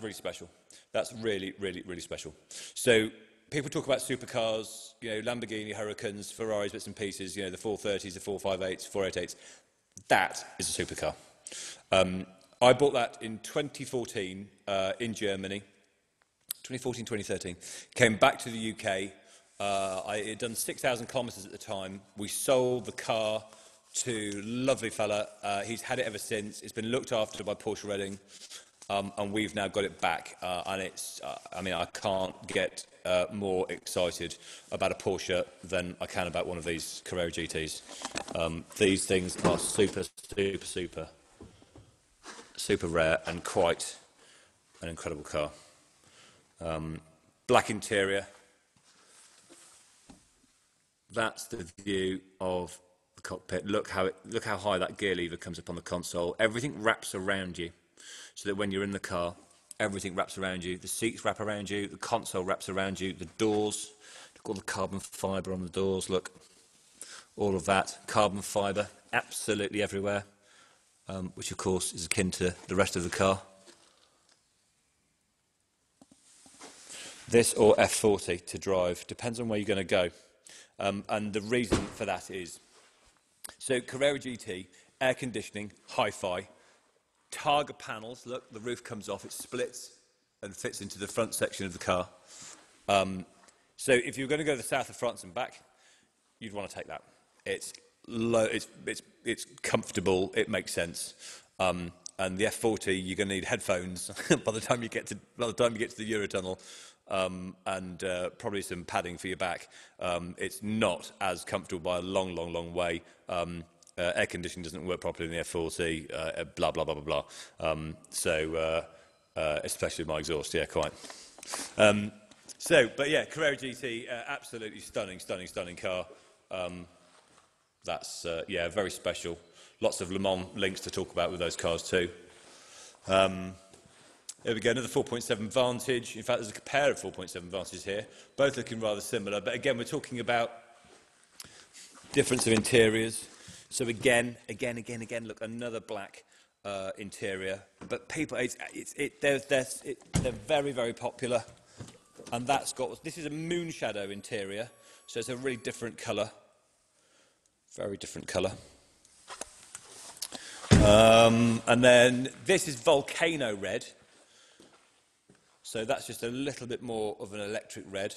really special. That's really, really, really special. So people talk about supercars, Lamborghini, Huracans, Ferraris, bits and pieces, the 430s, the 458s, 488s. That is a supercar. I bought that in 2014 in Germany. 2014, 2013. Came back to the UK. I had done 6,000 kilometres at the time. We sold the car to a lovely fella. He's had it ever since. It's been looked after by Porsche Reading. And we've now got it back, and it's, I mean, I can't get more excited about a Porsche than I can about one of these Carrera GTs. These things are super rare and quite an incredible car. Black interior. That's the view of the cockpit. Look how high that gear lever comes up on the console. Everything wraps around you. So that when you're in the car, everything wraps around you. The seats wrap around you, the console wraps around you, the doors. Look at all the carbon fibre on the doors, look. All of that, carbon fibre, absolutely everywhere, which of course is akin to the rest of the car. this or F40 to drive. Depends on where you're going to go. And the reason for that is, so Carrera GT, air conditioning, hi-fi, targa panels. Look, the roof comes off, it splits and fits into the front section of the car. So if you're going to go to the south of France and back, you'd want to take that. It's low, it's comfortable, it makes sense. And the F40, you're going to need headphones by the time you get to the Eurotunnel, and probably some padding for your back. It's not as comfortable by a long, long, long way. Air conditioning doesn't work properly in the F40. Blah blah blah blah blah. Especially my exhaust, yeah, quite. But yeah, Carrera GT, absolutely stunning, stunning, stunning car. That's yeah, very special. Lots of Le Mans links to talk about with those cars too. There we go, another 4.7 Vantage. In fact, there's a pair of 4.7 Vantages here. Both looking rather similar, but again, we're talking about difference of interiors. So again, look, another black interior. But people, they're very, very popular. And that's got, this is a moon shadow interior. So it's a really different colour. Very different colour. And then this is volcano red, so that's just a little bit more of an electric red,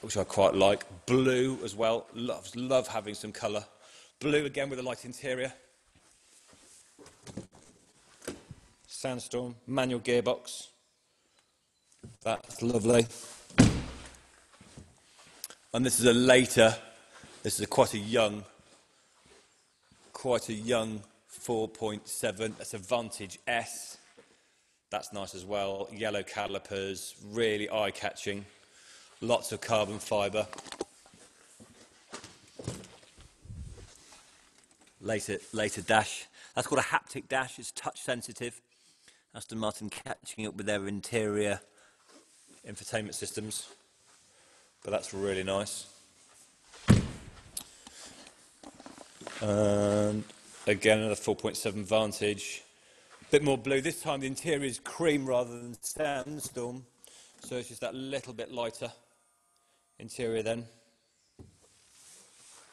which I quite like. Blue as well, love having some colour. Blue again with a light interior. Sandstorm, manual gearbox, that's lovely. And this is a later, this is quite a young 4.7. That's a Vantage S. That's nice as well. Yellow calipers, really eye-catching. Lots of carbon fibre. Later dash. That's called a haptic dash. It's touch-sensitive. Aston Martin catching up with their interior infotainment systems. But that's really nice. And again, another 4.7 Vantage. A bit more blue. This time the interior is cream rather than sandstorm. So it's just that little bit lighter interior then.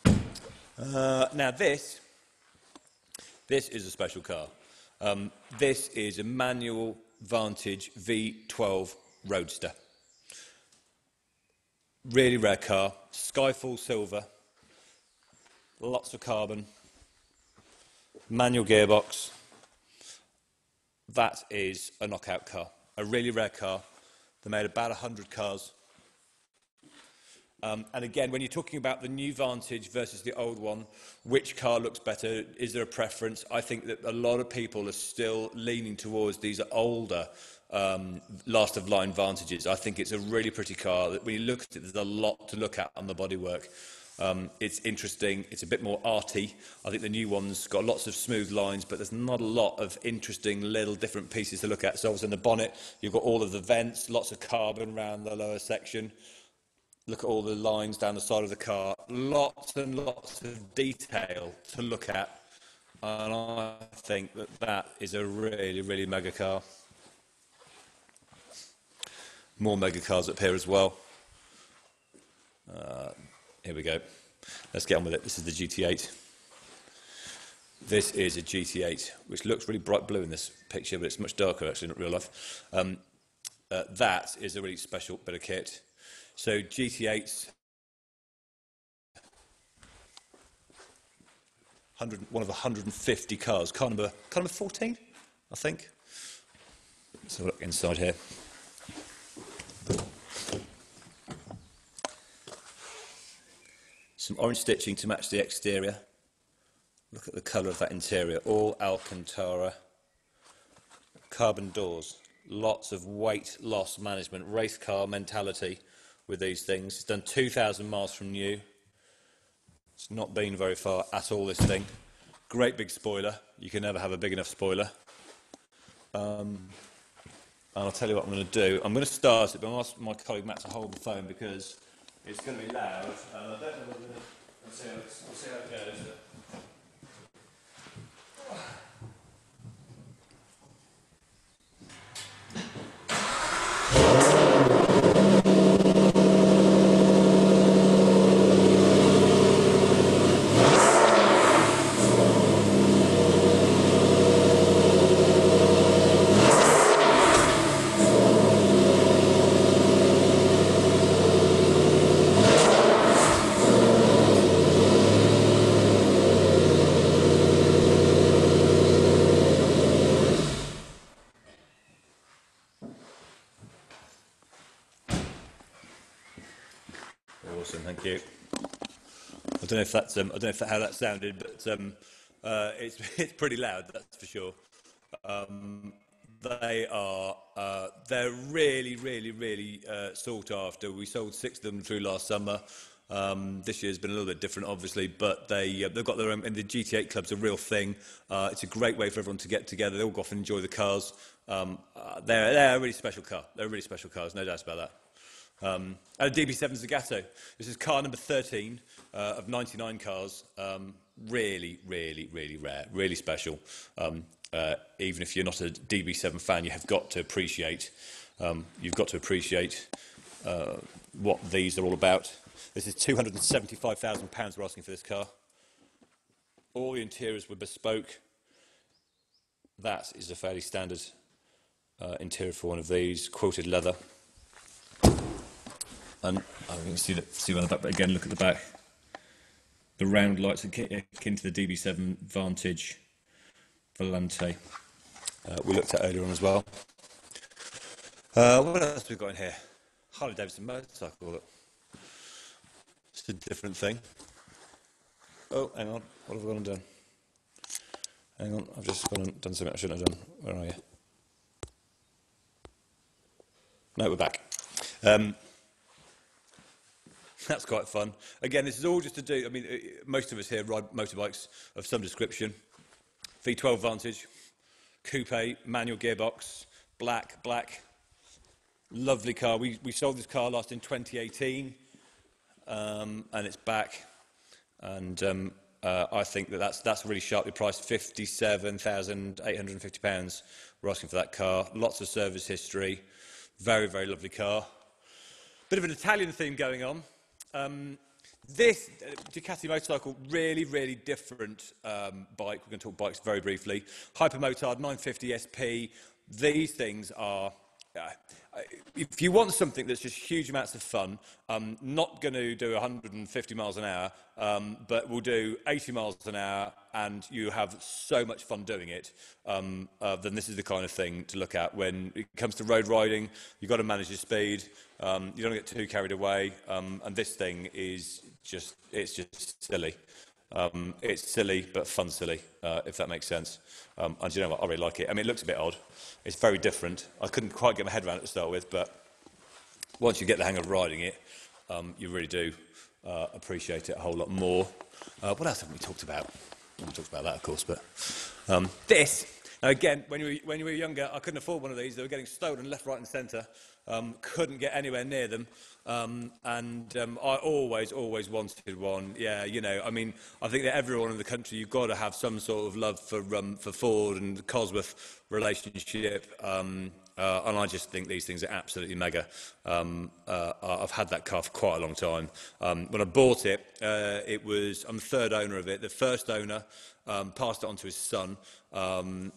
Now this is a special car. This is a manual Vantage V12 Roadster. Really rare car. Skyfall silver. Lots of carbon, manual gearbox. That is a knockout car, a really rare car. They made about 100 cars. And again, when you're talking about the new Vantage versus the old one, which car looks better? Is there a preference? I think that a lot of people are still leaning towards these older last of line Vantages. I think it's a really pretty car. When you look at it, there's a lot to look at on the bodywork. It's interesting, it's a bit more arty. I think the new one's got lots of smooth lines, but there's not a lot of interesting little different pieces to look at. So obviously in the bonnet, you've got all of the vents, lots of carbon around the lower section. Look at all the lines down the side of the car. Lots and lots of detail to look at. And I think that that is a really, really mega car. More mega cars up here as well. Here we go. Let's get on with it. This is the GT8. This is a GT8, which looks really bright blue in this picture, but it's much darker actually in real life. That is a really special bit of kit. So GT8's one of 150 cars. Car number 14, I think. Let's have a look inside here. Some orange stitching to match the exterior. Look at the colour of that interior, all Alcantara. Carbon doors, lots of weight loss management, race car mentality with these things. It's done 2,000 miles from new. It's not been very far at all, this thing. Great big spoiler. You can never have a big enough spoiler. And I'll tell you what I'm going to do. I'm going to start it, but I'll ask my colleague Matt to hold the phone because it's going to be loud, and I don't know whether... We'll see how it goes. Awesome, thank you. I don't know if that's I don't know if how that sounded, but it's pretty loud, that's for sure. They are they're really sought after. We sold 6 of them through last summer. This year's been a little bit different, obviously, but they've got their own, and the GT8 club's a real thing. It's a great way for everyone to get together. They all go off and enjoy the cars. They're a really special car. They're really special cars, no doubt about that. And a DB7 Zagato. This is car number 13 of 99 cars. Really rare, really special. Even if you're not a DB7 fan, you have got to appreciate. You've got to appreciate what these are all about. This is £275,000 we're asking for this car. All the interiors were bespoke. That is a fairly standard interior for one of these, quilted leather. And I can see where the back, but again, look at the back. The round lights akin to the DB7 Vantage Volante we looked at earlier on as well. What else have we got in here? Harley Davidson motorcycle. Look. It's a different thing. Oh, hang on. What have I gone and done? Hang on. I've just gone and done something I shouldn't have done. Where are you? No, we're back. That's quite fun. Again, this is all just to do, I mean, most of us here ride motorbikes of some description. V12 Vantage, coupe, manual gearbox, black. Lovely car. We sold this car last in 2018, and it's back. And I think that's really sharply priced, £57,850. We're asking for that car. Lots of service history. Very lovely car. Bit of an Italian theme going on. This Ducati motorcycle, really different bike. We're going to talk bikes very briefly. Hypermotard 950 SP. These things are, if you want something that's just huge amounts of fun, not going to do 150 miles an hour, but will do 80 miles an hour, and you have so much fun doing it, then this is the kind of thing to look at. When it comes to road riding, you've got to manage your speed. You don't get too carried away, and this thing is just—it's just silly. It's silly, but fun silly, if that makes sense. And you know what? I really like it. I mean, it looks a bit odd. It's very different. I couldn't quite get my head around it to start with, but once you get the hang of riding it, you really do appreciate it a whole lot more. What else haven't we talked about? We haven't talked about that, of course, but this. Now, again, when you were younger, I couldn't afford one of these. They were getting stolen left, right, and centre. Couldn't get anywhere near them. I always wanted one. Yeah, you know, I mean, I think that everyone in the country, you've got to have some sort of love for Ford and the Cosworth relationship. And I just think these things are absolutely mega. I've had that car for quite a long time. When I bought it, I'm the third owner of it. The first owner passed it on to his son, and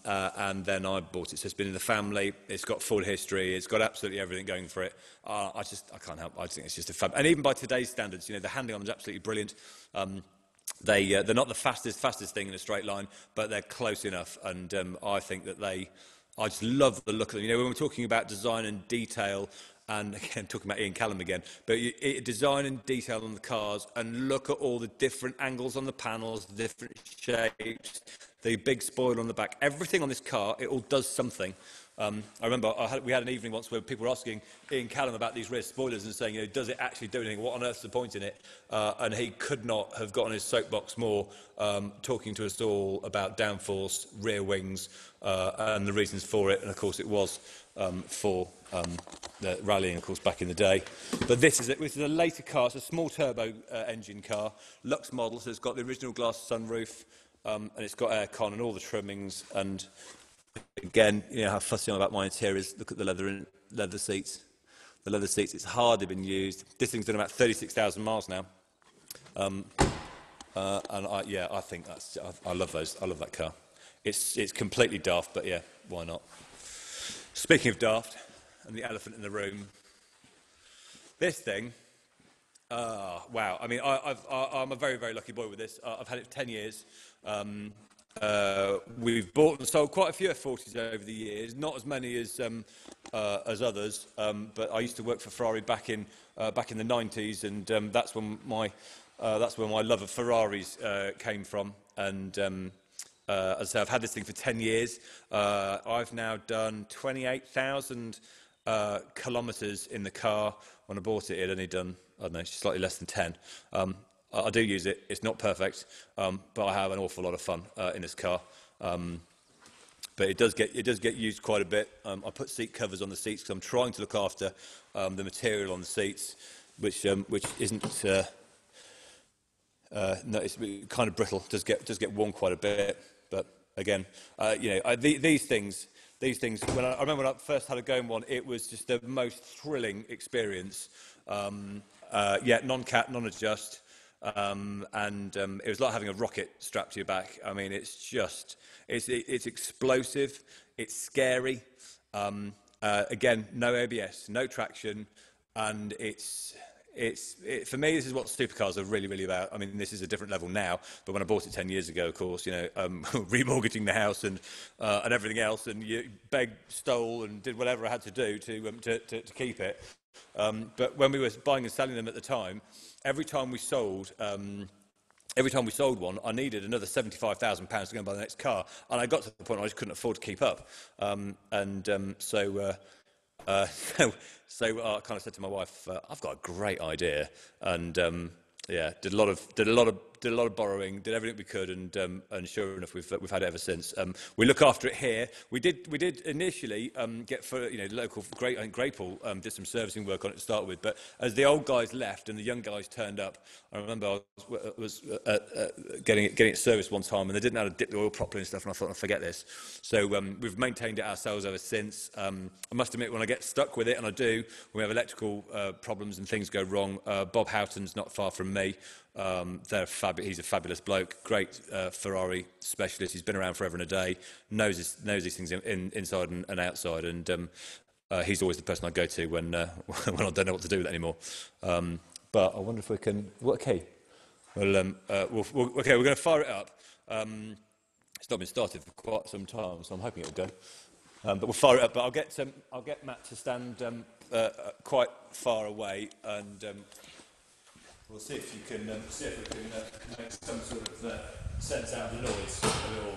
then I bought it. So it's been in the family. It's got full history. It's got absolutely everything going for it. I can't help. I think it's just a fab. And even by today's standards, you know, the handling on is absolutely brilliant. They're not the fastest thing in a straight line, but they're close enough. And I think that they. I just love the look of them. You know, when we're talking about design and detail, and again, talking about Ian Callum again, but design and detail on the cars, and look at all the different angles on the panels, the different shapes, the big spoiler on the back. Everything on this car, it all does something. I remember we had an evening once where people were asking Ian Callum about these rear spoilers and saying, you know, does it actually do anything? What on earth's the point in it? And he could not have gotten his soapbox more, talking to us all about downforce, rear wings, and the reasons for it. And of course, it was for the rallying, of course, back in the day. But this is a later car. It's a small turbo engine car, Lux model. So it's got the original glass sunroof, and it's got aircon and all the trimmings and. Again, you know how fussy I'm about my interiors. Look at the leather seats. The leather seats, it's hardly been used. This thing's done about 36,000 miles now. I think that's. I love those. I love that car. It's completely daft, but yeah, why not? Speaking of daft, and the elephant in the room. This thing. Wow. I mean, I'm a very lucky boy with this. I've had it for 10 years. We've bought and sold quite a few F40s over the years, not as many as others, but I used to work for Ferrari back in the 90s, and that's when my love of Ferraris came from. And as I say, I've had this thing for 10 years. I've now done 28,000 kilometres in the car. When I bought it, it had only done, I don't know, slightly less than 10. I do use it. It's not perfect, but I have an awful lot of fun in this car. But it does get used quite a bit. I put seat covers on the seats because I'm trying to look after the material on the seats, which isn't no, it's kind of brittle. Does get worn quite a bit. But again, you know, these things. When I remember when I first had a go in one, it was just the most thrilling experience. Yeah, non-cat, non-adjust. And it was like having a rocket strapped to your back. I mean, it's just, it's explosive, it's scary. Again, no ABS, no traction, and it's for me, this is what supercars are really, really about. I mean, this is a different level now, but when I bought it 10 years ago, of course, you know, remortgaging the house and everything else, and you begged, stole, and did whatever I had to do to keep it. But when we were buying and selling them at the time, every time we sold one, I needed another £75,000 to go and buy the next car, and I got to the point where I just couldn't afford to keep up. So I kind of said to my wife, "I've got a great idea," and yeah, did a lot of borrowing, did everything we could, and sure enough, we've had it ever since. We look after it here. We did initially get, for you know, local great, I think Grapal did some servicing work on it to start with. But as the old guys left and the young guys turned up, I remember I was getting it serviced one time, and they didn't know how to dip the oil properly and stuff, and I thought, I'll forget this. So we've maintained it ourselves ever since. I must admit, when I get stuck with it, and I do, when we have electrical problems and things go wrong, Bob Houghton's not far from me. He's a fabulous bloke, great Ferrari specialist. He's been around forever and a day, knows these things inside and outside, and he's always the person I go to when I don't know what to do with it anymore. But I wonder if we can. What key? Well, okay, we're going to fire it up. It's not been started for quite some time, so I'm hoping it'll go. But we'll fire it up. But I'll get Matt to stand quite far away and. We'll see if you can see if we can make some sort of sense out of the noise at all.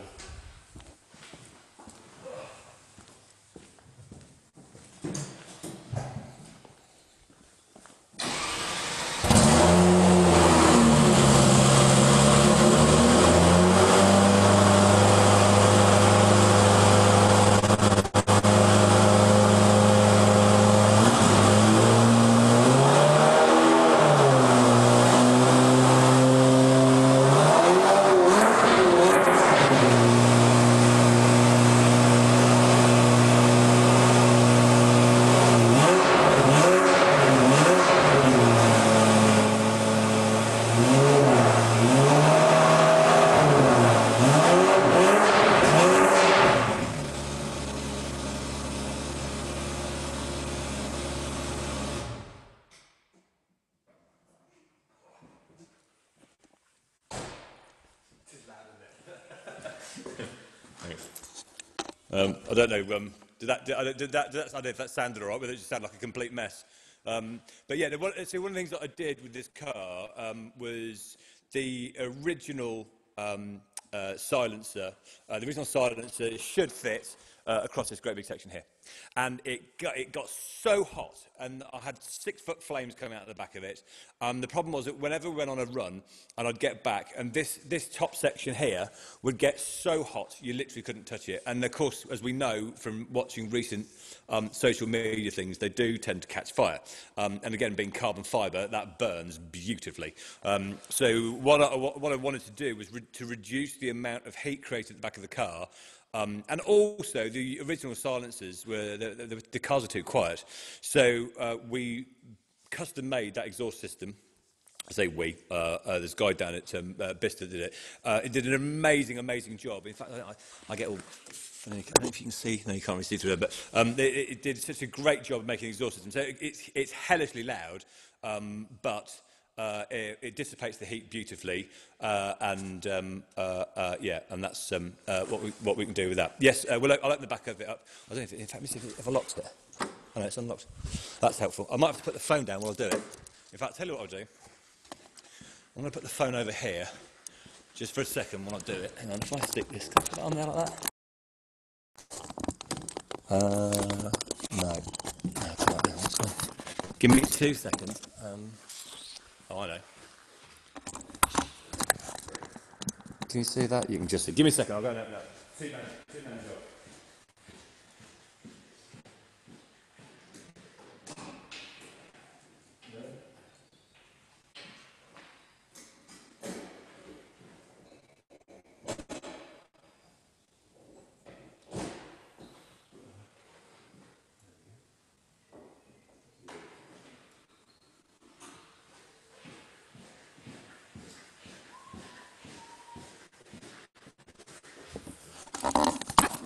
I don't know. Did that? I don't know if that sounded all right, but it just sounded like a complete mess. But yeah, one of the things that I did with this car was the original silencer. The original silencer should fit across this great big section here, and it got so hot, and I had 6-foot flames coming out of the back of it. The problem was that whenever we went on a run, and I'd get back, and this top section here would get so hot you literally couldn't touch it. And of course, as we know from watching recent social media things, they do tend to catch fire. And again, being carbon fibre, that burns beautifully. So what I wanted to do was to reduce the amount of heat created at the back of the car. And also, the original silencers were the cars are too quiet, so we custom-made that exhaust system. I say we. There's a guy down at Bicester that did it. It did an amazing, amazing job. In fact, I get all. I don't know if you can see. No, you can't really see through it. But it did such a great job of making the exhaust system. So it's hellishly loud, but. it dissipates the heat beautifully, yeah, and that's what we can do with that. Yes, I'll open the back of it up. I don't know if, in fact, let me see if I locked it. Oh no, it's unlocked. That's helpful. I might have to put the phone down while I do it. In fact, tell you what I'll do. I'm going to put the phone over here, just for a second while I do it. Hang on, if I stick this on there like that. No. Give me 2 seconds. Oh, I know. Can you see that? You can just see. Give me a second. I'll go and open up. 2 minutes.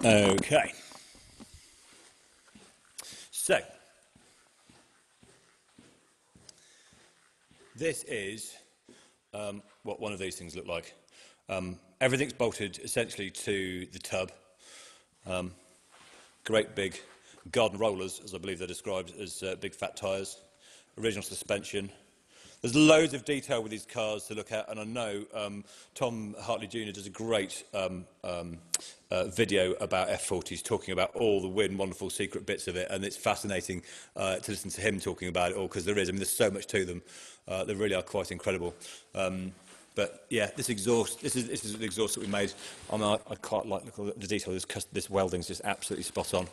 Okay, so this is what one of these things look like. Everything's bolted essentially to the tub. Great big garden rollers, as I believe they're described as, big fat tyres, original suspension. There's loads of detail with these cars to look at, and I know Tom Hartley Jr. does a great video about F40s, talking about all the weird and wonderful secret bits of it, and it's fascinating to listen to him talking about it all, because there is, I mean, there's so much to them. They really are quite incredible. But yeah, this exhaust, this is the exhaust that we made. I quite like the detail. This welding's just absolutely spot on.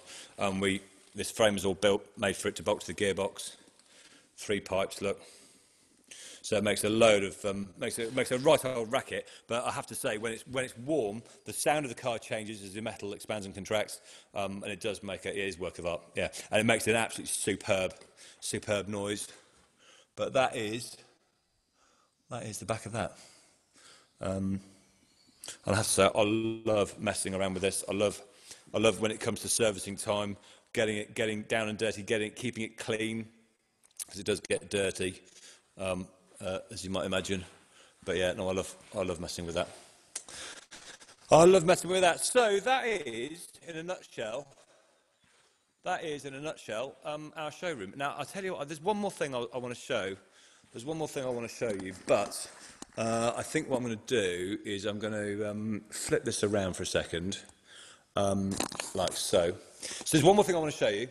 This frame is all built, made for it to bolt to the gearbox. 3 pipes, look. So it makes a load of makes a right old racket. But I have to say, when it's warm, the sound of the car changes as the metal expands and contracts, and it does make it is work of art. Yeah, and it makes an absolutely superb noise. But that is the back of that. I'll have to say, I love messing around with this. I love when it comes to servicing time, getting down and dirty, keeping it clean, because it does get dirty. As you might imagine, but yeah, no, I love messing with that. So that is, in a nutshell, our showroom. Now, I'll tell you what, there's one more thing I want to show. But I think what I'm going to do is I'm going to flip this around for a second, like so. So there's one more thing I want to show you.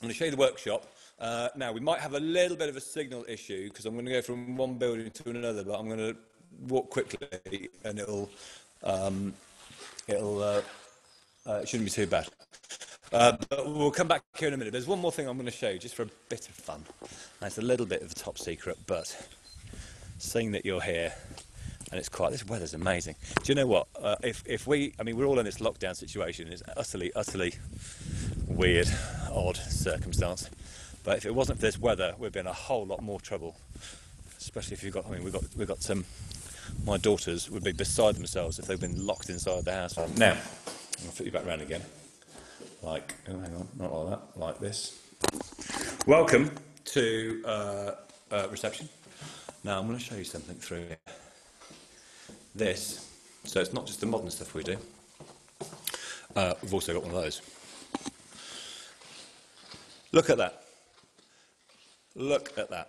I'm going to show you the workshop. Now, we might have a little bit of a signal issue, because I'm going to go from one building to another, but I'm going to walk quickly, and it shouldn't be too bad. But we'll come back here in a minute. There's one more thing I'm going to show you, just for a bit of fun. That's a little bit of a top secret, but seeing that you're here, and it's quite, this weather's amazing. Do you know what? I mean, we're all in this lockdown situation. It's utterly weird, odd circumstance. But if it wasn't for this weather, we'd be in a whole lot more trouble. Especially if you've got, I mean, we've got some, my daughters would be beside themselves if they've been locked inside the house. Now, I'll flip you back round again. Like, oh, hang on, not like that, like this. Welcome to reception. Now, I'm going to show you something through here. This, so it's not just the modern stuff we do. We've also got one of those. Look at that. Look at that.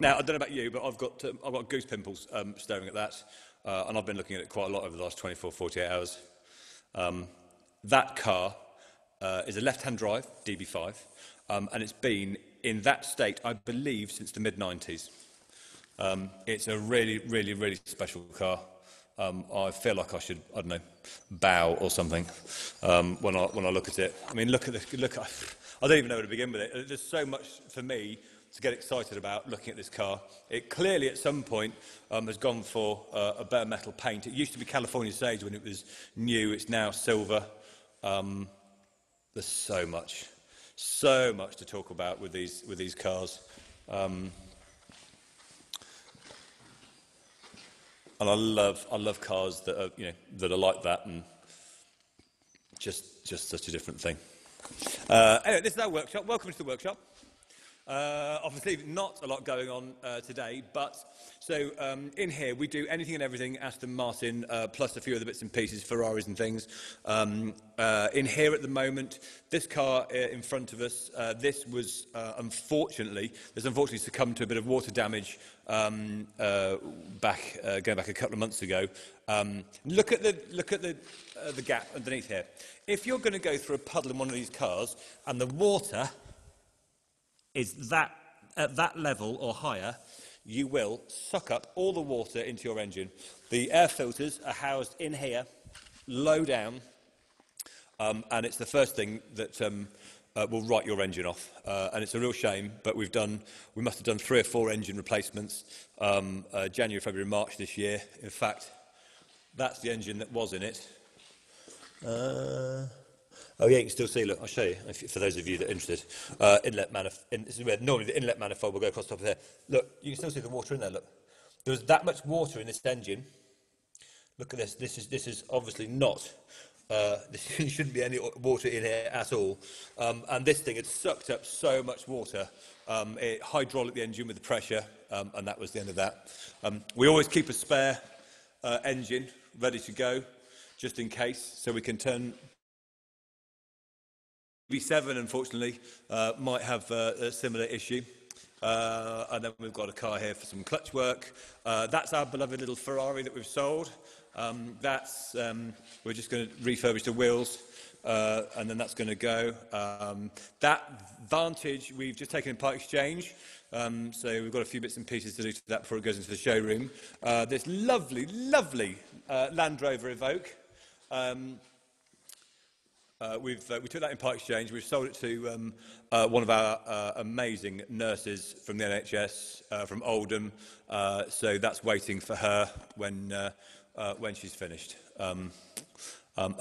Now, I don't know about you, but I've got goose pimples staring at that, and I've been looking at it quite a lot over the last 24, 48 hours. That car is a left-hand drive, DB5, and it's been in that state, I believe, since the mid-90s. It's a really, really, really special car. I feel like I should, I don't know, bow or something when I look at it. I mean, I don't even know where to begin with it. There's so much for me to get excited about looking at this car. It clearly, at some point, has gone for a bare metal paint. It used to be California Sage when it was new. It's now silver. There's so much to talk about with these cars. And I love cars that are, you know, that are like that, and just such a different thing. Anyway, this is our workshop. Welcome to the workshop. Obviously, not a lot going on today, but so in here we do anything and everything Aston Martin, plus a few other bits and pieces, Ferraris and things. In here at the moment, this car in front of us, this was unfortunately succumbed to a bit of water damage going back a couple of months ago. Look at the gap underneath here. If you're going to go through a puddle in one of these cars and the water is that at that level or higher, you will suck up all the water into your engine. The air filters are housed in here, low down, and it's the first thing that will write your engine off. And it's a real shame, but we must have done 3 or 4 engine replacements, January, February, March this year. In fact, that's the engine that was in it. Oh yeah, you can still see, look, I'll show you, for those of you that are interested. Inlet manifold, this is where normally the inlet manifold will go across the top of there. Look, you can still see the water in there, look. There was that much water in this engine. Look at this, this is obviously not, there shouldn't be any water in here at all. And this thing had sucked up so much water. It hydraulic the engine with the pressure, and that was the end of that. We always keep a spare engine ready to go, just in case, so we can turn. DB7, unfortunately, might have a similar issue. And then we've got a car here for some clutch work. That's our beloved little Ferrari that we've sold. We're just going to refurbish the wheels, and then that's going to go. That Vantage, we've just taken in part exchange. So we've got a few bits and pieces to do to that before it goes into the showroom. This lovely, lovely Land Rover Evoque. We took that in part exchange. We've sold it to one of our amazing nurses from the NHS, from Oldham. So that's waiting for her when she's finished. And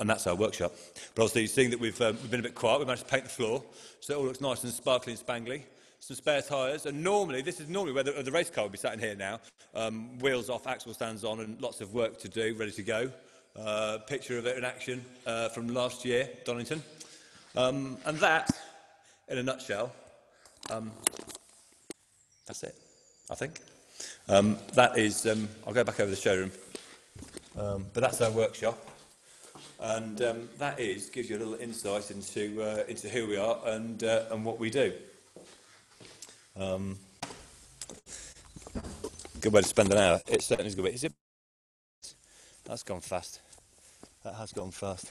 that's our workshop. But obviously, seeing that we've been a bit quiet, we managed to paint the floor, so it all looks nice and sparkly and spangly. Some spare tyres, and normally, this is normally where the race car would be sat in here now. Wheels off, axle stands on, and lots of work to do, ready to go. Picture of it in action from last year, Donington. And that, in a nutshell, that's it, I think. That is, I'll go back over the showroom, but that's our workshop. And that is, gives you a little insight into who we are and what we do. Good way to spend an hour. It certainly is a good way. Is it? That's gone fast. That has gone fast.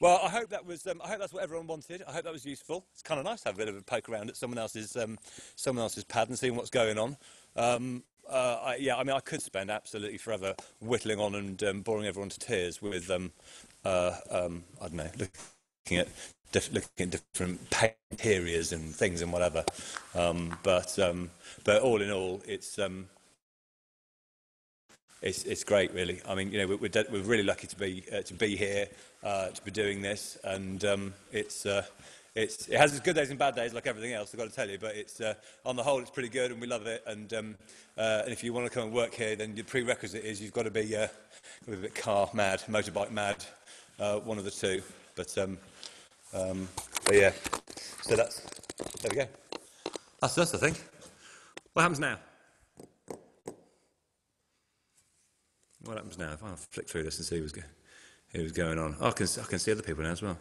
Well, I hope that was. I hope that's what everyone wanted. I hope that was useful. It's kind of nice to have a bit of a poke around at someone else's pad and seeing what's going on. I mean, I could spend absolutely forever whittling on and boring everyone to tears with I don't know, looking at different paint areas and things and whatever. But all in all, It's great, really. I mean, you know, we're really lucky to be here, to be doing this, and it has its good days and bad days, like everything else. I've got to tell you, but it's on the whole, it's pretty good, and we love it. And if you want to come and work here, then the prerequisite is you've got to be a bit car mad, motorbike mad, one of the two. But yeah, so there we go. That's us, I think. What happens now? What happens now? If I flick through this and see who's going on. Oh, I can see other people now as well.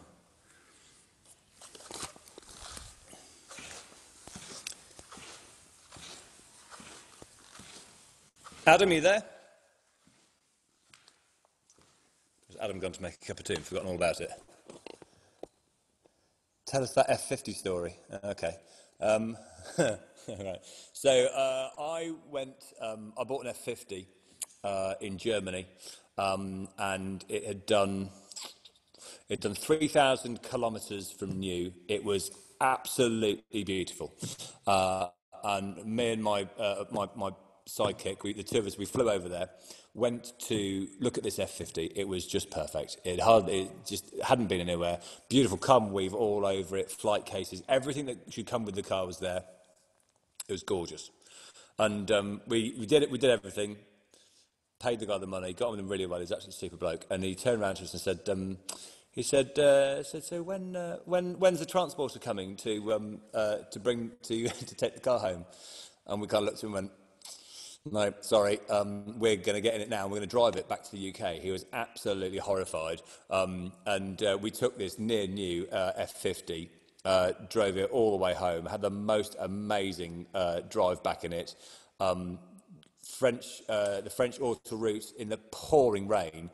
Adam, are you there? Has Adam gone to make a cup of tea and forgotten all about it? Tell us that F40 story. Okay. Right. So I bought an F40. In Germany, and it had done 3,000 kilometres from new. It was absolutely beautiful, and me and my sidekick, the two of us, we flew over there, went to look at this F50. It was just perfect. It just hadn't been anywhere. Beautiful carbon weave all over it, flight cases, everything that should come with the car was there. It was gorgeous, and we did everything. Paid the guy the money, got on with him really well. He's actually a super bloke, and he turned around to us and said, He said, "So when's the transporter coming to take the car home?" And we kind of looked at him and went, "No, sorry, we're going to get in it now. And we're going to drive it back to the UK." He was absolutely horrified, and we took this near new F50. Drove it all the way home, had the most amazing drive back in it. The French autoroute in the pouring rain,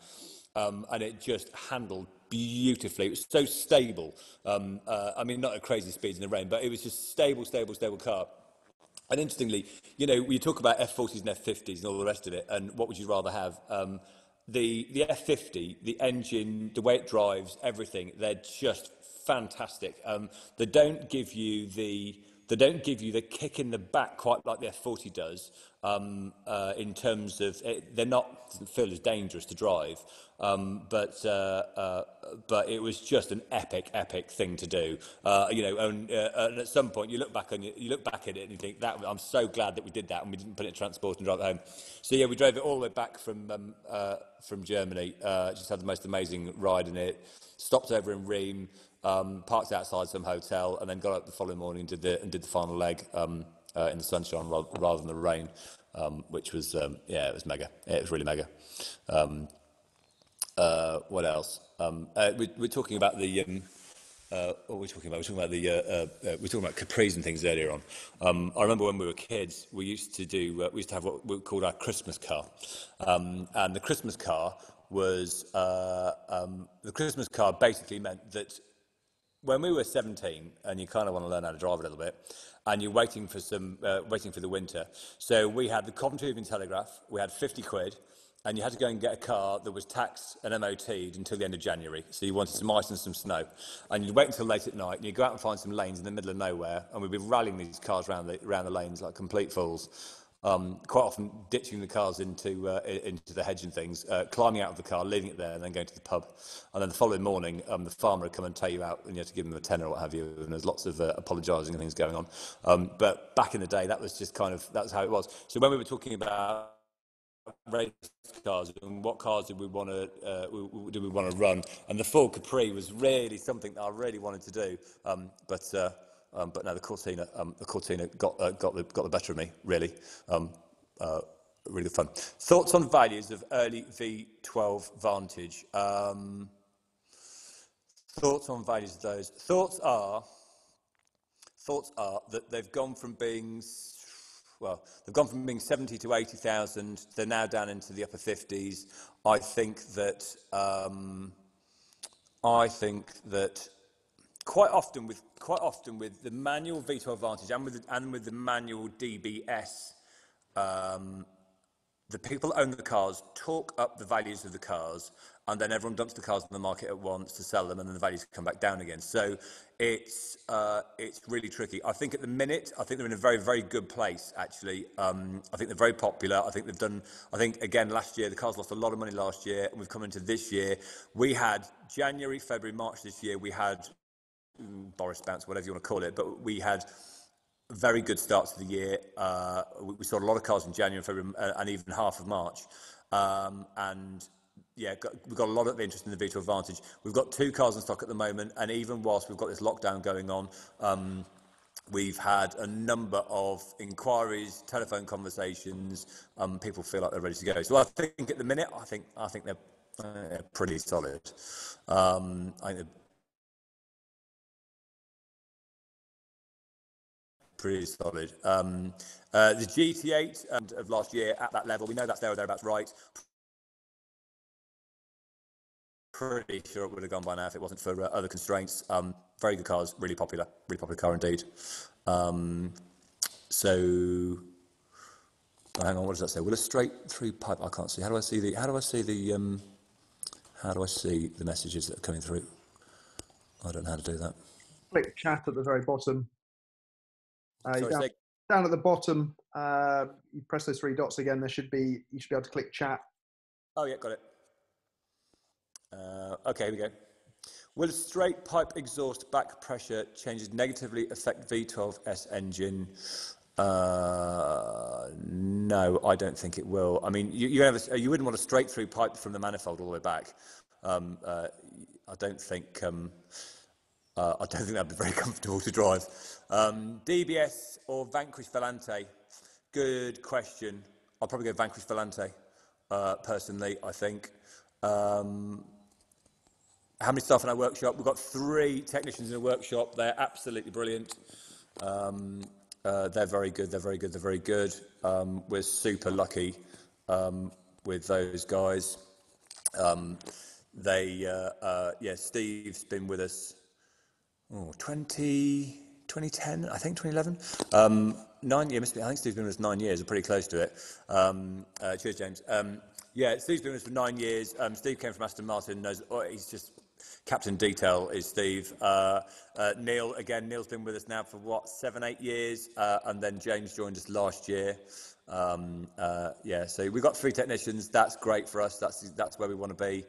and it just handled beautifully. It was so stable. I mean, not at crazy speeds in the rain, but it was just stable car. And interestingly, you know, we talk about F40s and F50s and all the rest of it, and what would you rather have? The F50, the engine, the way it drives, everything, they're just fantastic. They don't give you the kick in the back quite like the F40 does. In terms of it, they're not feel as dangerous to drive. But it was just an epic thing to do. And at some point you look back at it and you think that I'm so glad that we did that and we didn't put it in transport and drive it home. So yeah, we drove it all the way back from Germany. Just had the most amazing ride in it. Stopped over in Rheim. Parked outside some hotel and then got up the following morning and did the final leg in the sunshine rather than the rain, which was it was mega. It was really mega. What else? We're talking about the what we're talking about. We're talking about Capris and things earlier on. I remember when we were kids, we used to have what we called our Christmas car, and the Christmas car was basically meant that. When we were 17, and you kind of want to learn how to drive a little bit, and you're waiting for the winter, so we had the Coventry Evening Telegraph, we had 50 quid, and you had to go and get a car that was taxed and MOT'd until the end of January, so you wanted some ice and some snow, and you'd wait until late at night, and you'd go out and find some lanes in the middle of nowhere, and we'd be rallying these cars around the lanes like complete fools. Quite often ditching the cars into the hedge and things, climbing out of the car, leaving it there, and then going to the pub. And then the following morning, the farmer would come and take you out, and you had to give him a tenner or what have you. And there's lots of apologising and things going on. But back in the day, that was just that's how it was. So when we were talking about race cars and what cars did we want to run, and the full Capri was really something that I really wanted to do, but no, the Cortina got the better of me. Really good fun. Thoughts on values of early V12 Vantage. Thoughts are that they've gone from being 70 to 80,000. They're now down into the upper 50s. I think that. Quite often with the manual V12 Vantage and with the manual DBS, the people who own the cars talk up the values of the cars, and then everyone dumps the cars on the market at once to sell them, and then the values come back down again. So it's really tricky. I think they're in a very, very good place actually. I think they're very popular. I think last year the cars lost a lot of money last year, and we've come into this year. We had January, February, March this year. We had Boris bounce, whatever you want to call it, but we had very good starts to the year. We saw a lot of cars in January, February, and even half of March. We've got a lot of interest in the V12 Vantage. We've got two cars in stock at the moment, and even whilst we've got this lockdown going on, we've had a number of inquiries, telephone conversations. People feel like they're ready to go. So I think at the minute, I think they're pretty solid. I think pretty solid. The GT8 of last year at that level, we know that's there or thereabouts, right? Pretty sure it would have gone by now if it wasn't for other constraints. Very good cars, really popular car indeed. Hang on, what does that say? Will a straight through pipe? I can't see. How do I see the messages that are coming through? I don't know how to do that. Click chat at the very bottom. Down at the bottom, you press those three dots again. You should be able to click chat. Oh yeah, got it. Okay, here we go. Will straight pipe exhaust back pressure changes negatively affect V12S engine? No, I don't think it will. I mean, you wouldn't want a straight through pipe from the manifold all the way back. I don't think that'd be very comfortable to drive. DBS or Vanquish Volante? Good question. I'll probably go Vanquish Volante, personally, I think. How many staff in our workshop? We've got 3 technicians in the workshop. They're absolutely brilliant. They're very good. They're very good. We're super lucky with those guys. Yeah, Steve's been with us 2010, I think 2011. 9 years, must be, I think Steve's been with us 9 years, pretty close to it. Cheers, James. Yeah, Steve's been with us for 9 years. Steve came from Aston Martin. He's just captain detail is Steve. Neil, again, Neil's been with us now for what, 7, 8 years, and then James joined us last year. Yeah, so we've got 3 technicians. That's great for us. That's where we want to be.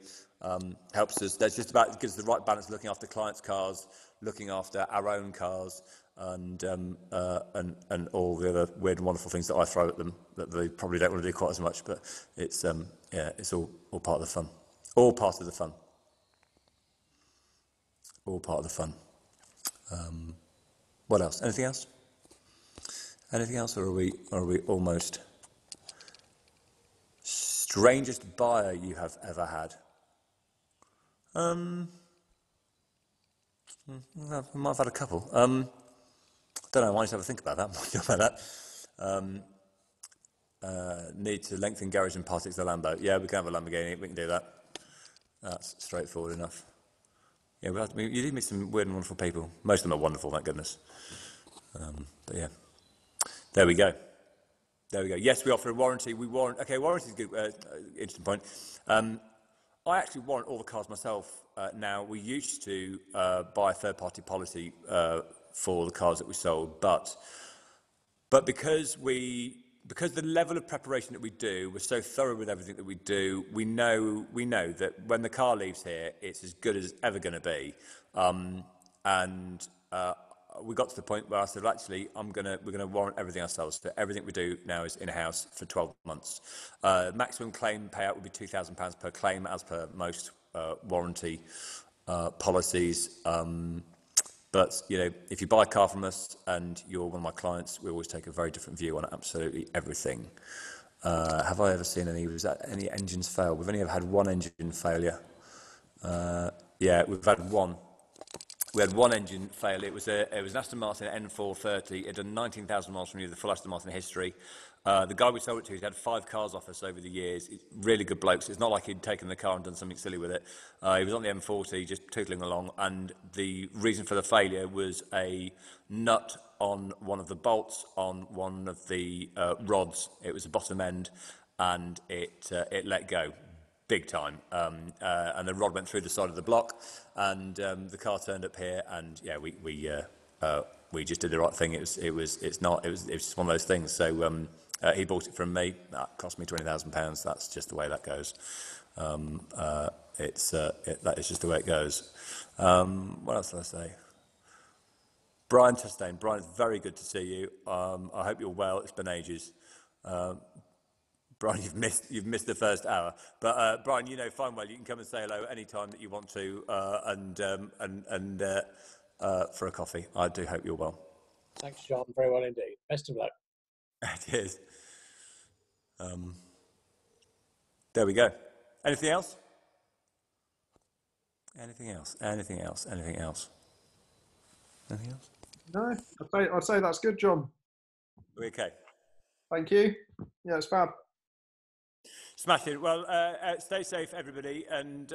Helps us. That's just about gives us the right balance, looking after clients' cars, looking after our own cars, and all the other weird and wonderful things that I throw at them that they probably don't want to do quite as much. But it's yeah, it's all part of the fun. What else? Anything else? Anything else, or are we almost? Strangest buyer you have ever had? I might have had a couple. Don't know. I might just have a think about that. Need to lengthen garage and part the Lambo. Yeah, we can have a Lamborghini. We can do that. That's straightforward enough. Yeah, you do meet some weird and wonderful people. Most of them are wonderful, thank goodness. But yeah, there we go. Yes, we offer a warranty. Okay, warranty is good. Interesting point. I actually warrant all the cars myself now. We used to buy a third-party policy for the cars that we sold, but because the level of preparation that we do, we're so thorough with everything that we do, we know that when the car leaves here, it's as good as it's ever going to be. We got to the point where I said, well, actually, we're gonna warrant everything ourselves. So everything we do now is in-house for 12 months. Maximum claim payout would be £2,000 per claim, as per most warranty policies. But you know, if you buy a car from us and you're one of my clients, we always take a very different view on absolutely everything. Have I ever seen any engines fail? We've only ever had one engine failure. Yeah, we've had one. We had one engine fail. It was an Aston Martin N430. It had done 19,000 miles from the full Aston Martin history. The guy we sold it to, he's had 5 cars off us over the years. He's really good blokes. It's not like he'd taken the car and done something silly with it. He was on the M40, just tootling along, and the reason for the failure was a nut on one of the bolts on one of the rods. It was the bottom end, and it let go. Big time, and the rod went through the side of the block, and the car turned up here, and yeah, we just did the right thing. It's just one of those things. So he bought it from me. That cost me £20,000. That's just the way that goes. That is just the way it goes. What else did I say? Brian Testane. Brian, it's very good to see you. I hope you're well. It's been ages. Brian, you've missed the first hour, but Brian, you know fine well you can come and say hello any time that you want to, and for a coffee. I do hope you're well. Thanks, John. Very well indeed. Best of luck. Cheers. There we go. Anything else? Anything else? No. I'd say that's good, John. Okay. Thank you. Yeah, it's fab. Smashing. Well, stay safe, everybody, and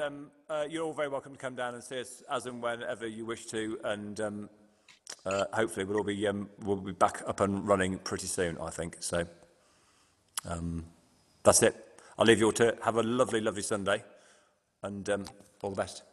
you're all very welcome to come down and see us as and whenever you wish to, and hopefully we'll be back up and running pretty soon, I think. So that's it. I'll leave you all to it. Have a lovely, lovely Sunday, and all the best.